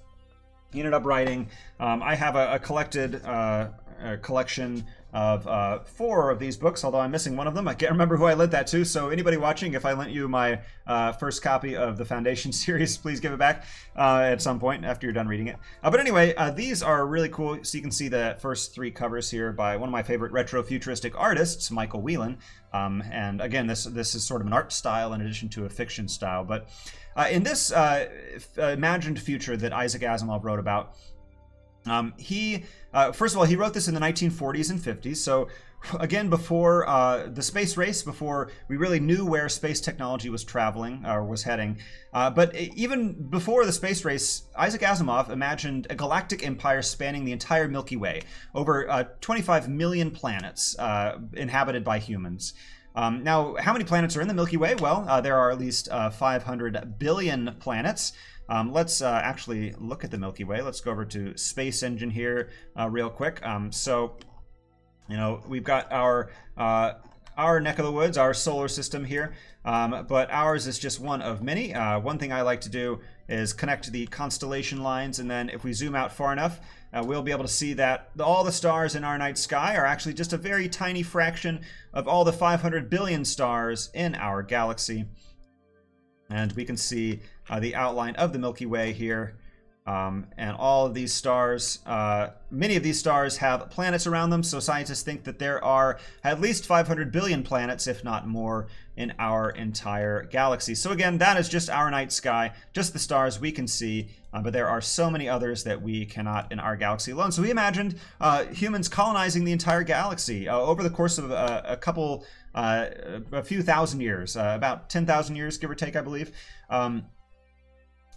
he ended up writing. Um, I have a, a collected uh, a collection of uh, four of these books, although I'm missing one of them. I can't remember who I lent that to, so anybody watching, if I lent you my uh, first copy of the Foundation series, please give it back uh, at some point after you're done reading it. Uh, but anyway, uh, these are really cool. So you can see the first three covers here by one of my favorite retrofuturistic artists, Michael Whelan. Um, and again, this this is sort of an art style in addition to a fiction style. But uh, in this uh, imagined future that Isaac Asimov wrote about, Um, he, uh, first of all, he wrote this in the nineteen forties and fifties, so again, before uh, the space race, before we really knew where space technology was traveling or was heading. Uh, but even before the space race, Isaac Asimov imagined a galactic empire spanning the entire Milky Way, over uh, twenty-five million planets uh, inhabited by humans. Um, now, how many planets are in the Milky Way? Well, uh, there are at least uh, five hundred billion planets. Um, let's uh, actually look at the Milky Way. Let's go over to Space Engine here uh, real quick. Um, so, you know, we've got our uh, our neck of the woods, our solar system here, um, but ours is just one of many. Uh, one thing I like to do is connect the constellation lines, and then if we zoom out far enough, uh, we'll be able to see that all the stars in our night sky are actually just a very tiny fraction of all the five hundred billion stars in our galaxy. And we can see uh, the outline of the Milky Way here. Um, and all of these stars, uh, many of these stars have planets around them, so scientists think that there are at least five hundred billion planets, if not more, in our entire galaxy. So again, that is just our night sky, just the stars we can see, uh, but there are so many others that we cannot in our galaxy alone. So we imagined uh, humans colonizing the entire galaxy uh, over the course of uh, a couple, uh, a few thousand years, uh, about ten thousand years, give or take, I believe. Um,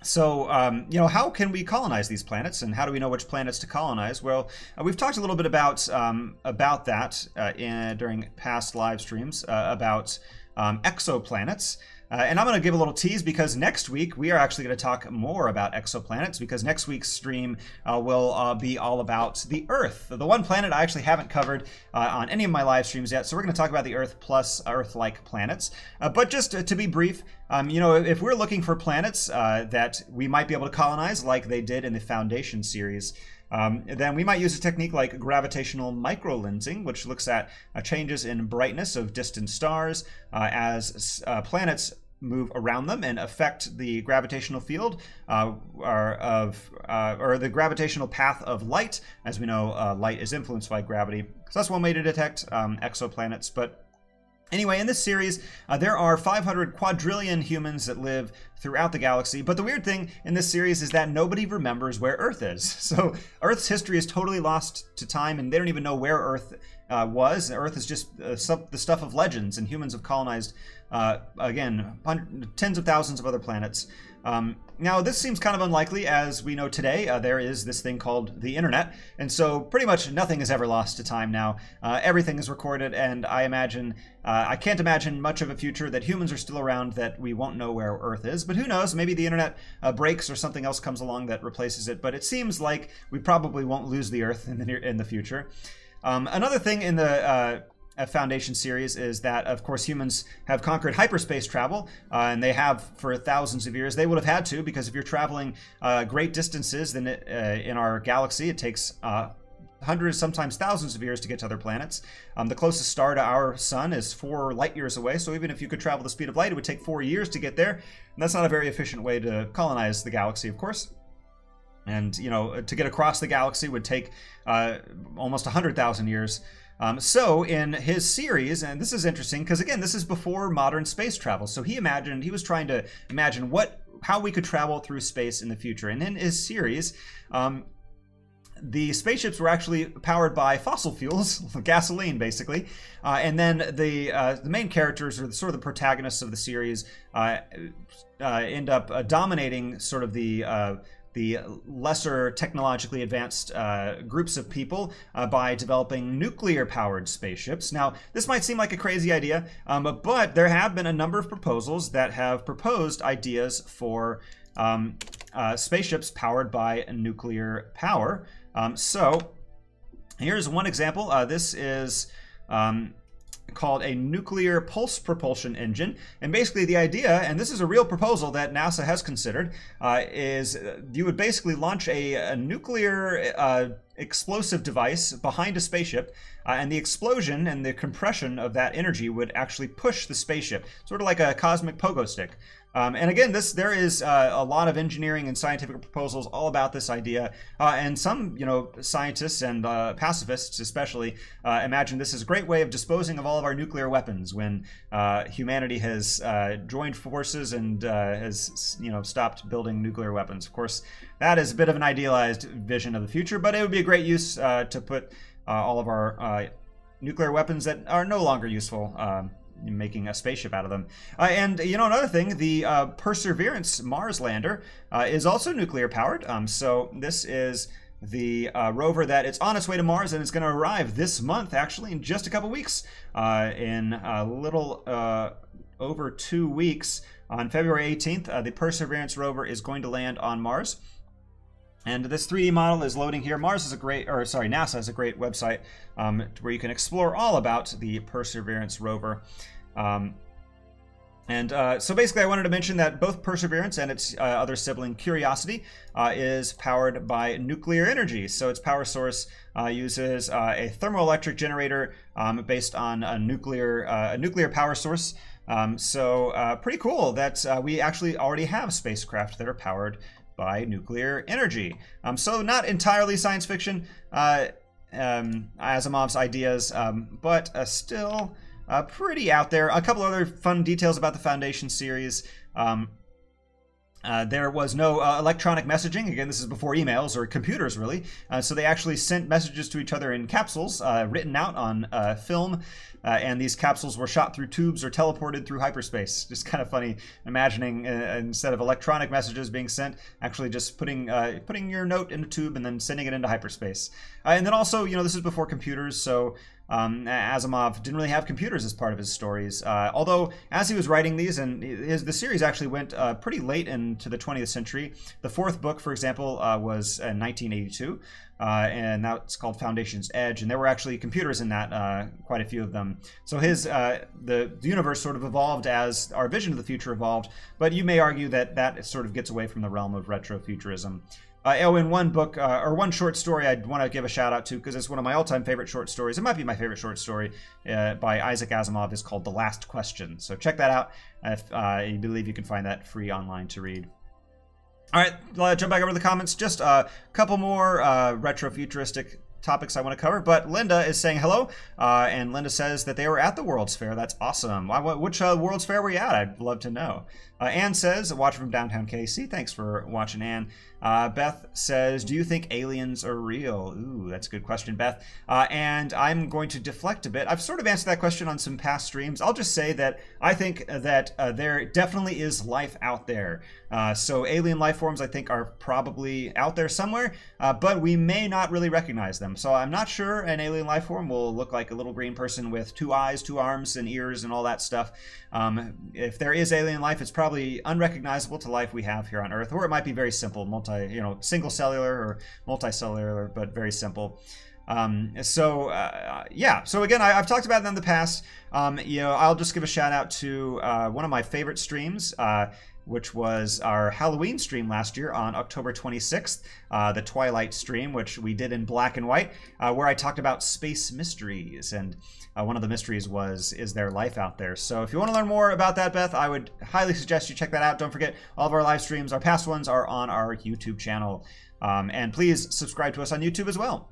So, um, you know, how can we colonize these planets, and how do we know which planets to colonize? Well, uh, we've talked a little bit about um, about that uh, in, during past live streams uh, about um, exoplanets. Uh, and I'm going to give a little tease, because next week we are actually going to talk more about exoplanets, because next week's stream uh, will uh, be all about the Earth, the one planet I actually haven't covered uh, on any of my live streams yet. So we're going to talk about the Earth plus Earth-like planets. Uh, but just to, to be brief, um, you know, if we're looking for planets uh, that we might be able to colonize, like they did in the Foundation series, Um, then we might use a technique like gravitational microlensing, which looks at uh, changes in brightness of distant stars uh, as uh, planets move around them and affect the gravitational field uh, or, of, uh, or the gravitational path of light. As we know, uh, light is influenced by gravity. So that's one way to detect um, exoplanets. But anyway, in this series, uh, there are five hundred quadrillion humans that live throughout the galaxy. But the weird thing in this series is that nobody remembers where Earth is. So Earth's history is totally lost to time, and they don't even know where Earth uh, was. Earth is just uh, sub the stuff of legends, and humans have colonized, uh, again, tens of thousands of other planets. Um, now, this seems kind of unlikely, as we know today. Uh, there is this thing called the internet, and so pretty much nothing is ever lost to time now. Uh, everything is recorded, and I imagine, uh, I can't imagine much of a future that humans are still around that we won't know where Earth is, but who knows, maybe the internet uh, breaks or something else comes along that replaces it, but it seems like we probably won't lose the Earth in the, near, in the future. Um, another thing in the uh, Foundation series is that, of course, humans have conquered hyperspace travel, uh, and they have for thousands of years. They would have had to, because if you're traveling uh, great distances, then it, uh, in our galaxy, it takes uh, hundreds, sometimes thousands of years to get to other planets. Um, the closest star to our sun is four light years away, so even if you could travel the speed of light, it would take four years to get there, and that's not a very efficient way to colonize the galaxy, of course. And, you know, to get across the galaxy would take uh, almost one hundred thousand years. Um, so in his series, and this is interesting because, again, this is before modern space travel. So he imagined, he was trying to imagine what, how we could travel through space in the future. And in his series, um, the spaceships were actually powered by fossil fuels, gasoline, basically. Uh, and then the, uh, the main characters, or the, sort of the protagonists of the series, uh, uh, end up uh, dominating sort of the... Uh, the lesser technologically advanced uh, groups of people uh, by developing nuclear-powered spaceships. Now, this might seem like a crazy idea, um, but, but there have been a number of proposals that have proposed ideas for um, uh, spaceships powered by nuclear power. Um, so here's one example. Uh, this is... Um, called a nuclear pulse propulsion engine. And basically the idea, and this is a real proposal that NASA has considered, uh, is you would basically launch a, a nuclear uh, explosive device behind a spaceship, uh, and the explosion and the compression of that energy would actually push the spaceship, sort of like a cosmic pogo stick. Um, and again, this there is uh, a lot of engineering and scientific proposals all about this idea, uh, and some, you know, scientists and uh, pacifists especially uh, imagine this is a great way of disposing of all of our nuclear weapons when uh, humanity has uh, joined forces and uh, has, you know, stopped building nuclear weapons. Of course, that is a bit of an idealized vision of the future, but it would be a great use uh, to put uh, all of our uh, nuclear weapons that are no longer useful. Um, making a spaceship out of them. Uh, and, you know, another thing, the uh, Perseverance Mars lander uh, is also nuclear powered. Um, so this is the uh, rover that it's on its way to Mars, and it's going to arrive this month, actually, in just a couple weeks, uh, in a little uh, over two weeks. On February eighteenth, uh, the Perseverance rover is going to land on Mars. And this three D model is loading here. Mars is a great, or sorry, NASA has a great website um, where you can explore all about the Perseverance rover. Um, and uh, so basically I wanted to mention that both Perseverance and its uh, other sibling Curiosity uh, is powered by nuclear energy. So its power source uh, uses uh, a thermoelectric generator um, based on a nuclear, uh, a nuclear power source. Um, so uh, pretty cool that uh, we actually already have spacecraft that are powered by nuclear energy. Um, so not entirely science fiction, uh, um, Asimov's ideas, um, but uh, still uh, pretty out there. A couple other fun details about the Foundation series. Um, Uh, there was no uh, electronic messaging. Again, this is before emails or computers, really. Uh, so they actually sent messages to each other in capsules uh, written out on uh, film. Uh, and these capsules were shot through tubes or teleported through hyperspace. Just kind of funny imagining uh, instead of electronic messages being sent, actually just putting uh, putting your note in a tube and then sending it into hyperspace. Uh, and then also, you know, this is before computers, so... Um, Asimov didn't really have computers as part of his stories, uh, although as he was writing these, and his, the series actually went uh, pretty late into the twentieth century. The fourth book, for example, uh, was in nineteen eighty-two, uh, and that's called Foundation's Edge, and there were actually computers in that, uh, quite a few of them. So his uh, the, the universe sort of evolved as our vision of the future evolved, but you may argue that that sort of gets away from the realm of retrofuturism. Uh, oh, in one book, uh, or one short story I'd want to give a shout out to, because it's one of my all-time favorite short stories. It might be my favorite short story uh, by Isaac Asimov. It's called The Last Question. So check that out. If, uh, I believe you can find that free online to read. All right, I'll jump back over to the comments. Just a couple more uh, retrofuturistic topics I want to cover, but Linda is saying hello, uh, and Linda says that they were at the World's Fair. That's awesome. I, which uh, World's Fair were you at? I'd love to know. Uh, Ann says, watching from downtown K C. Thanks for watching, Ann. Uh, Beth says, do you think aliens are real? Ooh, that's a good question, Beth. Uh, and I'm going to deflect a bit. I've sort of answered that question on some past streams. I'll just say that I think that uh, there definitely is life out there. Uh, so alien life forms, I think, are probably out there somewhere, uh, but we may not really recognize them. So I'm not sure an alien life form will look like a little green person with two eyes, two arms, and ears, and all that stuff. Um, if there is alien life, it's probably unrecognizable to life we have here on Earth, or it might be very simple, multi, you know, single cellular or multicellular, but very simple. Um, so, uh, yeah. So again, I, I've talked about them in the past. Um, you know, I'll just give a shout out to uh, one of my favorite streams, uh, which was our Halloween stream last year on October twenty-sixth, uh, the Twilight stream, which we did in black and white, uh, where I talked about space mysteries. And uh, one of the mysteries was, is there life out there? So if you want to learn more about that, Beth, I would highly suggest you check that out. Don't forget, all of our live streams, our past ones, are on our YouTube channel. Um, and please subscribe to us on YouTube as well.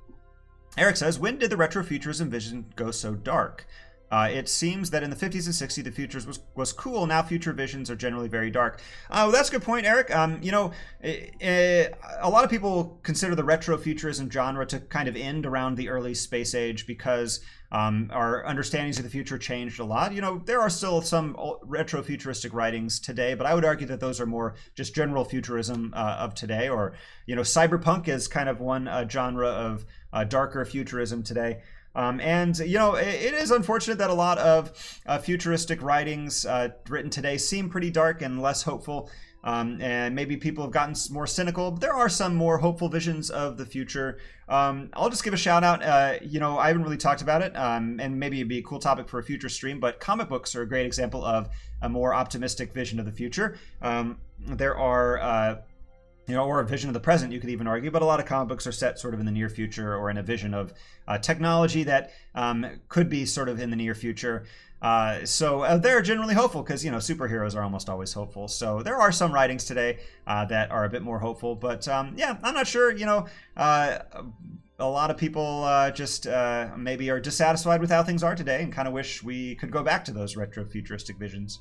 Eric says, when did the retrofuturism vision go so dark? Uh, it seems that in the fifties and sixties, the futures was, was cool. Now future visions are generally very dark. Uh, well, that's a good point, Eric. Um, you know, it, it, a lot of people consider the retrofuturism genre to kind of end around the early space age because um, our understandings of the future changed a lot. You know, there are still some retrofuturistic writings today, but I would argue that those are more just general futurism uh, of today. Or, you know, cyberpunk is kind of one uh, genre of uh, darker futurism today. Um, and, you know, it, it is unfortunate that a lot of uh, futuristic writings uh, written today seem pretty dark and less hopeful. Um, and maybe people have gotten more cynical. But there are some more hopeful visions of the future. Um, I'll just give a shout out. Uh, you know, I haven't really talked about it. Um, and maybe it'd be a cool topic for a future stream. But comic books are a great example of a more optimistic vision of the future. Um, there are... Uh, You know, or a vision of the present, you could even argue, but a lot of comic books are set sort of in the near future or in a vision of uh, technology that um, could be sort of in the near future. Uh, so uh, they're generally hopeful because, you know, superheroes are almost always hopeful. So there are some writings today uh, that are a bit more hopeful. But um, yeah, I'm not sure, you know, uh, a lot of people uh, just uh, maybe are dissatisfied with how things are today and kind of wish we could go back to those retrofuturistic visions.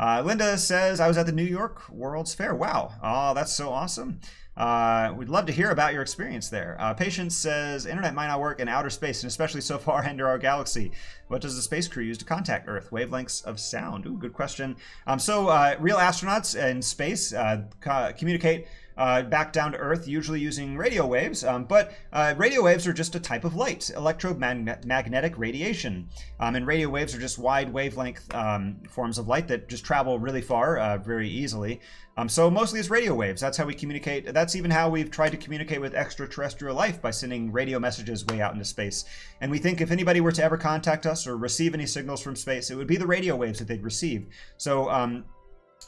Uh, Linda says, I was at the New York World's Fair. Wow. Oh, that's so awesome. Uh, we'd love to hear about your experience there. Uh, Patience says, internet might not work in outer space, and especially so far into our galaxy. What does the space crew use to contact Earth? Wavelengths of sound. Ooh, good question. Um, so uh, real astronauts in space uh, co communicate Uh, back down to Earth, usually using radio waves, um, but uh, radio waves are just a type of light, electromagnetic radiation. Um, and radio waves are just wide wavelength um, forms of light that just travel really far uh, very easily. Um, so mostly it's radio waves. That's how we communicate. That's even how we've tried to communicate with extraterrestrial life, by sending radio messages way out into space. And we think if anybody were to ever contact us or receive any signals from space, it would be the radio waves that they'd receive. So, um,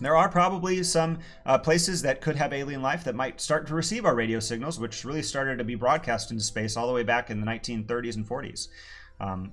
there are probably some uh, places that could have alien life that might start to receive our radio signals, which really started to be broadcast into space all the way back in the nineteen thirties and forties. Um,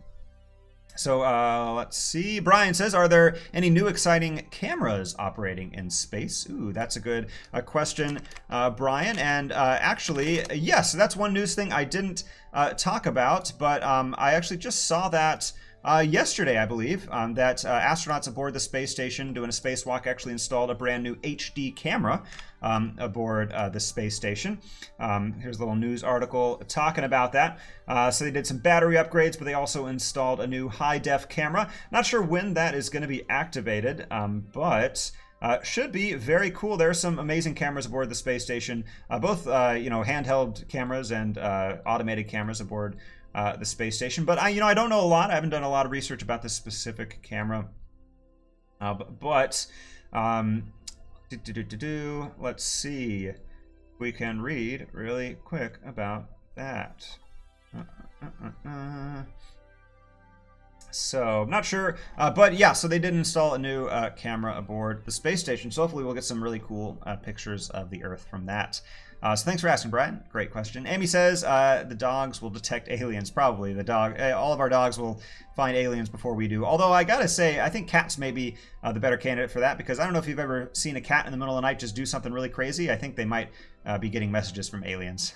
so uh, let's see. Brian says, are there any new exciting cameras operating in space? Ooh, that's a good uh, question, uh, Brian. And uh, actually, yes, that's one news thing I didn't uh, talk about, but um, I actually just saw that Uh, yesterday, I believe, um, that uh, astronauts aboard the space station doing a spacewalk actually installed a brand new H D camera um, aboard uh, the space station. Um, here's a little news article talking about that. Uh, so they did some battery upgrades, but they also installed a new high-def camera. Not sure when that is going to be activated, um, but... Uh, should be very cool. There are some amazing cameras aboard the space station, uh, both uh, you know, handheld cameras and uh, automated cameras aboard uh, the space station. But I, you know, I don't know a lot. I haven't done a lot of research about this specific camera. Uh, but um, do, do, do, do, do. Let's see. We can read really quick about that. Uh, uh, uh, uh. So I'm not sure, uh, but yeah, so they did install a new uh, camera aboard the space station. So hopefully we'll get some really cool uh, pictures of the Earth from that. Uh, so thanks for asking, Brian. Great question. Amy says, uh, the dogs will detect aliens. Probably the dog, uh, all of our dogs will find aliens before we do. Although I gotta say, I think cats may be uh, the better candidate for that, because I don't know if you've ever seen a cat in the middle of the night just do something really crazy. I think they might uh, be getting messages from aliens.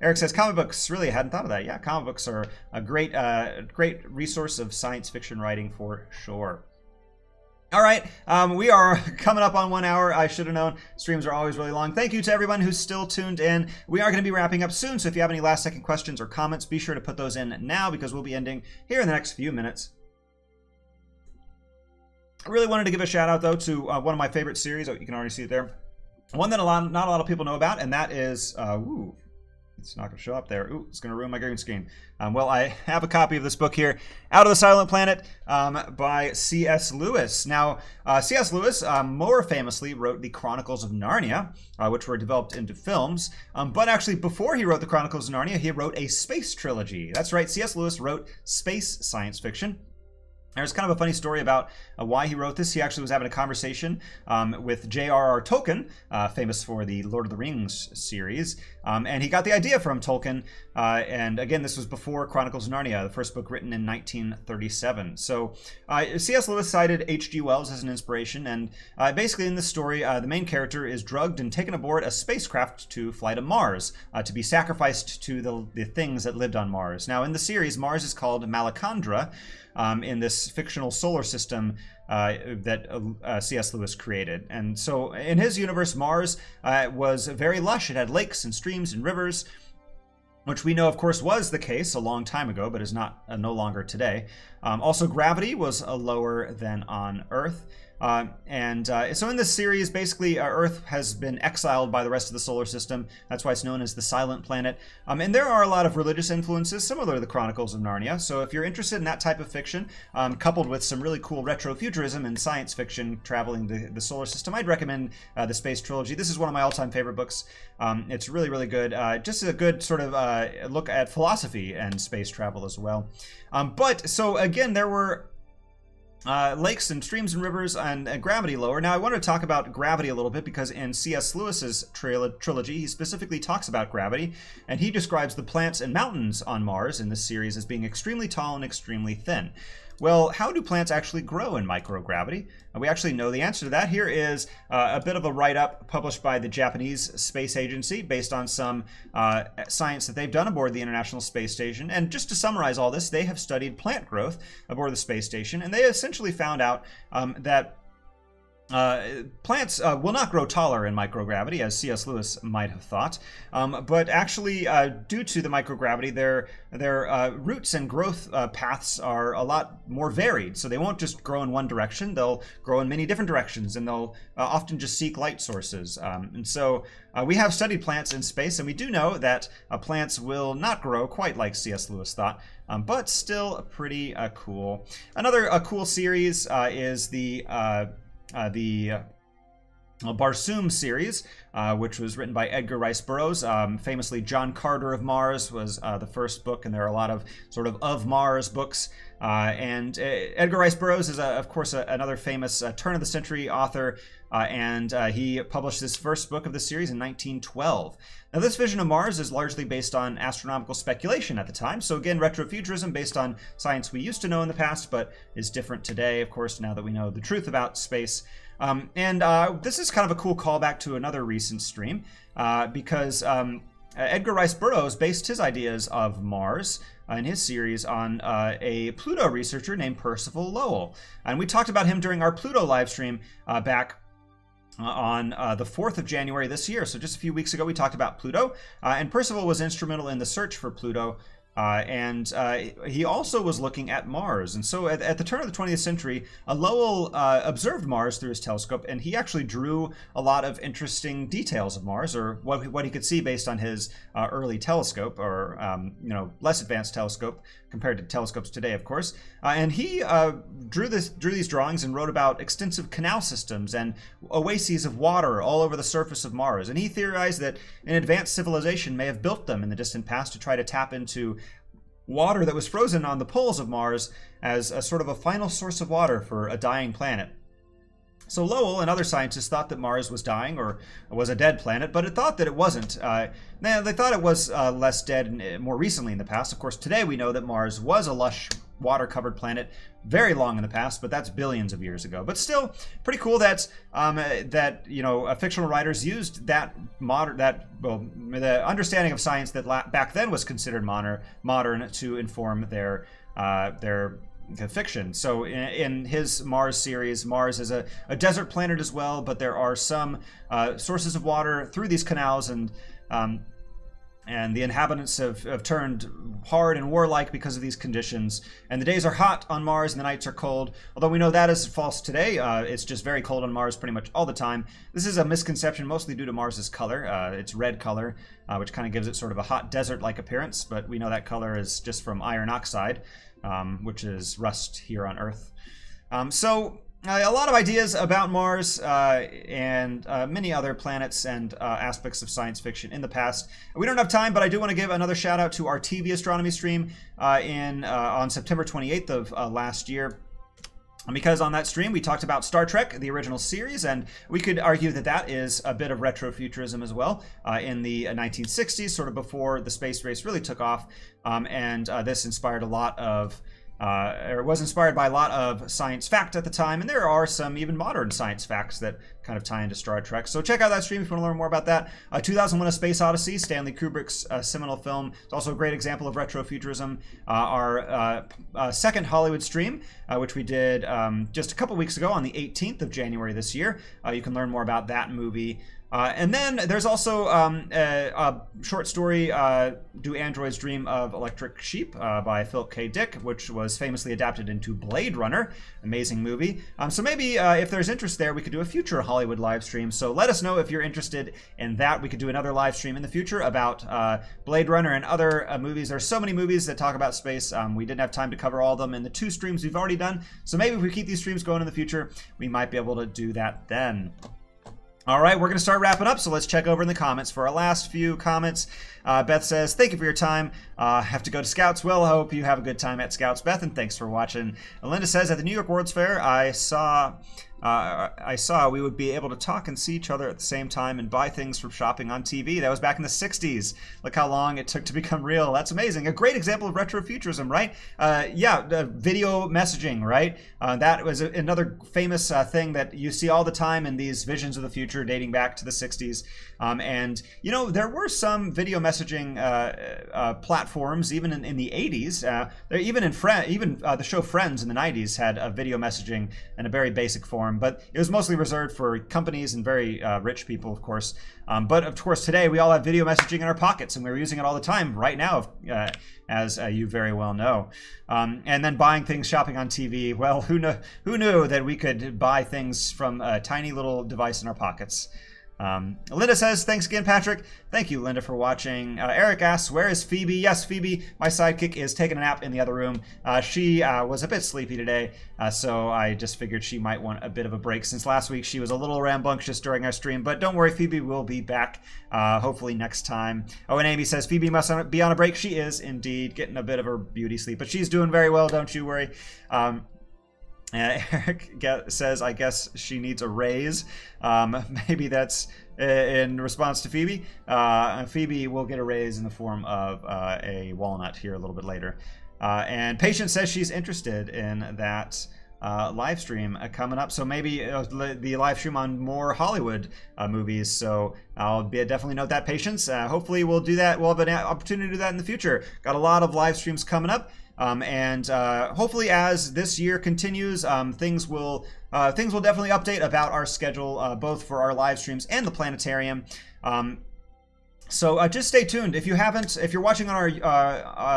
Eric says, comic books. Really, I hadn't thought of that. Yeah, comic books are a great, uh, great resource of science fiction writing for sure. All right, um, we are coming up on one hour. I should have known. Streams are always really long. Thank you to everyone who's still tuned in. We are going to be wrapping up soon, so if you have any last-second questions or comments, be sure to put those in now, because we'll be ending here in the next few minutes. I really wanted to give a shout-out, though, to uh, one of my favorite series. Oh, you can already see it there. One that a lot, not a lot of people know about, and that is... Uh, ooh, It's not going to show up there. Ooh, it's going to ruin my green screen. Um, well, I have a copy of this book here, Out of the Silent Planet, um, by C S. Lewis. Now, uh, C S. Lewis uh, more famously wrote the Chronicles of Narnia, uh, which were developed into films. Um, but actually, before he wrote the Chronicles of Narnia, he wrote a space trilogy. That's right, C S. Lewis wrote space science fiction. There's kind of a funny story about uh, why he wrote this. He actually was having a conversation um, with J R R Tolkien, uh, famous for the Lord of the Rings series, um, and he got the idea from Tolkien. Uh, and again, this was before Chronicles of Narnia, the first book written in nineteen thirty-seven. So uh, C S. Lewis cited H G. Wells as an inspiration, and uh, basically in this story, uh, the main character is drugged and taken aboard a spacecraft to fly to Mars, uh, to be sacrificed to the, the things that lived on Mars. Now, in the series, Mars is called Malacandra, Um, in this fictional solar system uh, that uh, C S. Lewis created. And so in his universe, Mars uh, was very lush. It had lakes and streams and rivers, which we know, of course, was the case a long time ago, but is not uh, no longer today. Um, also, gravity was uh, lower than on Earth. Uh, and uh, so in this series, basically, uh, Earth has been exiled by the rest of the solar system. That's why it's known as the Silent Planet. Um, and there are a lot of religious influences similar to the Chronicles of Narnia. So if you're interested in that type of fiction, um, coupled with some really cool retrofuturism and science fiction traveling the, the solar system, I'd recommend uh, the Space Trilogy. This is one of my all-time favorite books. Um, it's really, really good. Uh, just a good sort of uh, look at philosophy and space travel as well. Um, but so again, there were Uh, lakes and streams and rivers and uh, gravity lower. Now, I want to talk about gravity a little bit because in C S. Lewis's tril trilogy, he specifically talks about gravity, and he describes the plants and mountains on Mars in this series as being extremely tall and extremely thin. Well, how do plants actually grow in microgravity? We actually know the answer to that. Here is uh, a bit of a write-up published by the Japanese Space Agency based on some uh, science that they've done aboard the International Space Station. And just to summarize all this, they have studied plant growth aboard the space station, and they essentially found out um, that Uh, plants uh, will not grow taller in microgravity, as C S. Lewis might have thought, um, but actually, uh, due to the microgravity, their their uh, roots and growth uh, paths are a lot more varied. So they won't just grow in one direction; they'll grow in many different directions, and they'll uh, often just seek light sources. Um, and so, uh, we have studied plants in space, and we do know that uh, plants will not grow quite like C S. Lewis thought. Um, but still, pretty uh, cool. Another uh, cool series uh, is the uh, Uh, the uh, Barsoom series, uh, which was written by Edgar Rice Burroughs. Um, famously, John Carter of Mars was uh, the first book, and there are a lot of sort of of Mars books. Uh, and uh, Edgar Rice Burroughs is, uh, of course, uh, another famous uh, turn-of-the-century author, uh, and uh, he published his first book of the series in nineteen twelve. Now, this vision of Mars is largely based on astronomical speculation at the time. So again, retrofuturism based on science we used to know in the past, but is different today, of course, now that we know the truth about space. Um, and uh, this is kind of a cool callback to another recent stream, uh, because um, Edgar Rice Burroughs based his ideas of Mars in his series on uh, a Pluto researcher named Percival Lowell. And we talked about him during our Pluto live stream uh, back Uh, on uh, the fourth of January this year. So just a few weeks ago, we talked about Pluto, uh, and Percival was instrumental in the search for Pluto. Uh, and uh, he also was looking at Mars. And so at, at the turn of the twentieth century, uh, Lowell uh, observed Mars through his telescope, and he actually drew a lot of interesting details of Mars, or what, what he could see based on his uh, early telescope, or um, you know, less advanced telescope compared to telescopes today, of course. Uh, and he uh, drew, this, drew these drawings and wrote about extensive canal systems and oases of water all over the surface of Mars. And he theorized that an advanced civilization may have built them in the distant past to try to tap into water that was frozen on the poles of Mars as a sort of a final source of water for a dying planet. So Lowell and other scientists thought that Mars was dying or was a dead planet, but it thought that it wasn't. Uh, they thought it was uh, less dead more recently in the past. Of course, today we know that Mars was a lush, water-covered planet very long in the past, but that's billions of years ago. But still, pretty cool that um, that you know uh, fictional writers used that modern that well, the understanding of science that la back then was considered modern modern to inform their uh, their. The fiction. So in, in his Mars series, Mars is a, a desert planet as well, but there are some uh, sources of water through these canals, and um, and the inhabitants have, have turned hard and warlike because of these conditions. And the days are hot on Mars and the nights are cold. Although we know that is false today. Uh, it's just very cold on Mars pretty much all the time. This is a misconception mostly due to Mars's color. Uh, it's red color, uh, which kind of gives it sort of a hot desert-like appearance. But we know that color is just from iron oxide, um, which is rust here on Earth. Um, so uh, a lot of ideas about Mars uh, and uh, many other planets and uh, aspects of science fiction in the past. We don't have time, but I do want to give another shout out to our T V astronomy stream uh, in uh, on September twenty-eighth of uh, last year. Because on that stream, we talked about Star Trek, the original series, and we could argue that that is a bit of retrofuturism as well. Uh, in the nineteen sixties, sort of before the space race really took off, um, and uh, this inspired a lot of Uh, it was inspired by a lot of science fact at the time, and there are some even modern science facts that kind of tie into Star Trek. So check out that stream if you want to learn more about that. Uh, two thousand one A Space Odyssey, Stanley Kubrick's uh, seminal film. It's also a great example of retrofuturism. Uh, our uh, uh, second Hollywood stream, uh, which we did um, just a couple weeks ago on the eighteenth of January this year. Uh, you can learn more about that movie. Uh, and then there's also um, a, a short story, uh, Do Androids Dream of Electric Sheep, uh, by Philip K. Dick, which was famously adapted into Blade Runner. Amazing movie. Um, so maybe uh, if there's interest there, we could do a future Hollywood live stream. So let us know if you're interested in that. We could do another live stream in the future about uh, Blade Runner and other uh, movies. There's so many movies that talk about space. Um, we didn't have time to cover all of them in the two streams we've already done. So maybe if we keep these streams going in the future, we might be able to do that then. All right, we're going to start wrapping up, so let's check over in the comments for our last few comments. Uh, Beth says, thank you for your time. Uh, have to go to Scouts. Well, I hope you have a good time at Scouts, Beth, and thanks for watching. And Linda says, at the New York World's Fair, I saw... Uh, I saw we would be able to talk and see each other at the same time and buy things from shopping on T V. That was back in the sixties. Look how long it took to become real. That's amazing. A great example of retrofuturism, right? Uh, yeah, uh, video messaging, right? Uh, that was a, another famous uh, thing that you see all the time in these visions of the future dating back to the sixties. Um, and, you know, there were some video messaging uh, uh, platforms even in, in the eighties. Uh, even in Fre even uh, the show Friends in the nineties had a video messaging in a very basic form. But it was mostly reserved for companies and very uh, rich people, of course. Um, but of course, today we all have video messaging in our pockets, and we're using it all the time right now, uh, as uh, you very well know. Um, and then buying things, shopping on T V. Well, who knew, who knew that we could buy things from a tiny little device in our pockets? Um, Linda says, thanks again, Patrick. Thank you, Linda, for watching. Uh, Eric asks, where is Phoebe? Yes, Phoebe, my sidekick, is taking a nap in the other room. Uh, she uh, was a bit sleepy today, uh, so I just figured she might want a bit of a break since last week she was a little rambunctious during our stream. But don't worry, Phoebe will be back, uh, hopefully next time. Oh, and Amy says, Phoebe must be on a break. She is indeed getting a bit of her beauty sleep, but she's doing very well, don't you worry. Um, Uh, Eric get, says, I guess she needs a raise. Um, maybe that's in response to Phoebe. Uh, Phoebe will get a raise in the form of uh, a walnut here a little bit later. Uh, and Patience says she's interested in that uh, live stream uh, coming up. So maybe uh, the live stream on more Hollywood uh, movies. So I'll be, definitely note that, Patience. Uh, hopefully we'll do that. We'll have an opportunity to do that in the future. Got a lot of live streams coming up. Um, and uh, hopefully, as this year continues, um, things will uh, things will definitely update about our schedule, uh, both for our live streams and the planetarium. Um, so uh, just stay tuned. If you haven't, if you're watching on our uh,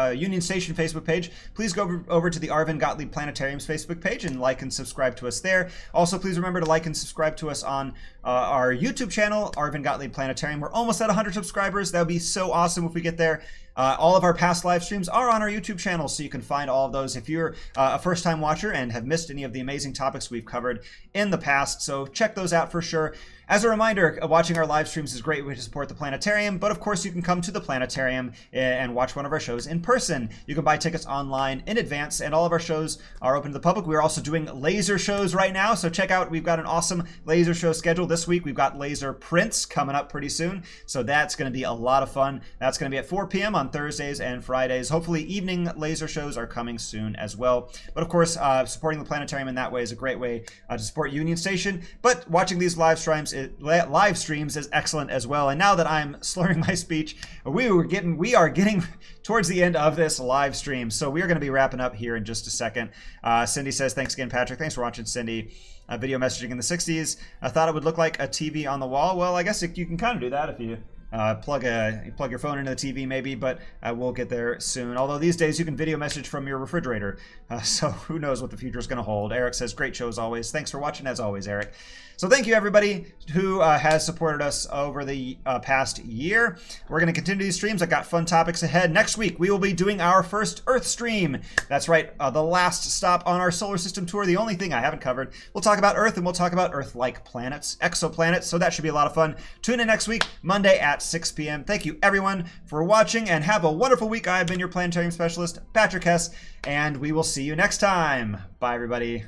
uh, Union Station Facebook page, please go over to the Arvin Gottlieb Planetarium's Facebook page and like and subscribe to us there. Also, please remember to like and subscribe to us on Uh, our YouTube channel, Arvin Gottlieb Planetarium. We're almost at one hundred subscribers. That would be so awesome if we get there. Uh, all of our past live streams are on our YouTube channel, so you can find all of those if you're uh, a first-time watcher and have missed any of the amazing topics we've covered in the past. So check those out for sure. As a reminder, watching our live streams is a great way to support the planetarium, but of course you can come to the planetarium and watch one of our shows in person. You can buy tickets online in advance, and all of our shows are open to the public. We're also doing laser shows right now, so check out. We've got an awesome laser show scheduled. This week, we've got laser prints coming up pretty soon, so that's going to be a lot of fun. That's going to be at four P M on Thursdays and Fridays. Hopefully, evening laser shows are coming soon as well. But of course, uh, supporting the planetarium in that way is a great way uh, to support Union Station. But watching these live streams, it, live streams is excellent as well. And now that I'm slurring my speech, we were getting, we are getting towards the end of this live stream, so we are going to be wrapping up here in just a second. Uh, Cindy says, "Thanks again, Patrick. Thanks for watching, Cindy." Uh, video messaging in the sixties. I thought it would look like a T V on the wall. Well, I guess it, you can kind of do that if you Uh, plug a you plug your phone into the T V maybe, but uh, we'll get there soon. Although these days you can video message from your refrigerator, uh, so who knows what the future is going to hold. Eric says, great show as always. Thanks for watching as always, Eric. So thank you everybody who uh, has supported us over the uh, past year. We're going to continue these streams. I've got fun topics ahead. Next week we will be doing our first Earth stream. That's right, uh, the last stop on our solar system tour. The only thing I haven't covered. We'll talk about Earth, and we'll talk about Earth-like planets, exoplanets. So that should be a lot of fun. Tune in next week, Monday at six p m Thank you everyone for watching and have a wonderful week. I've been your planetarium specialist, Patrick Hess, and we will see you next time. Bye everybody.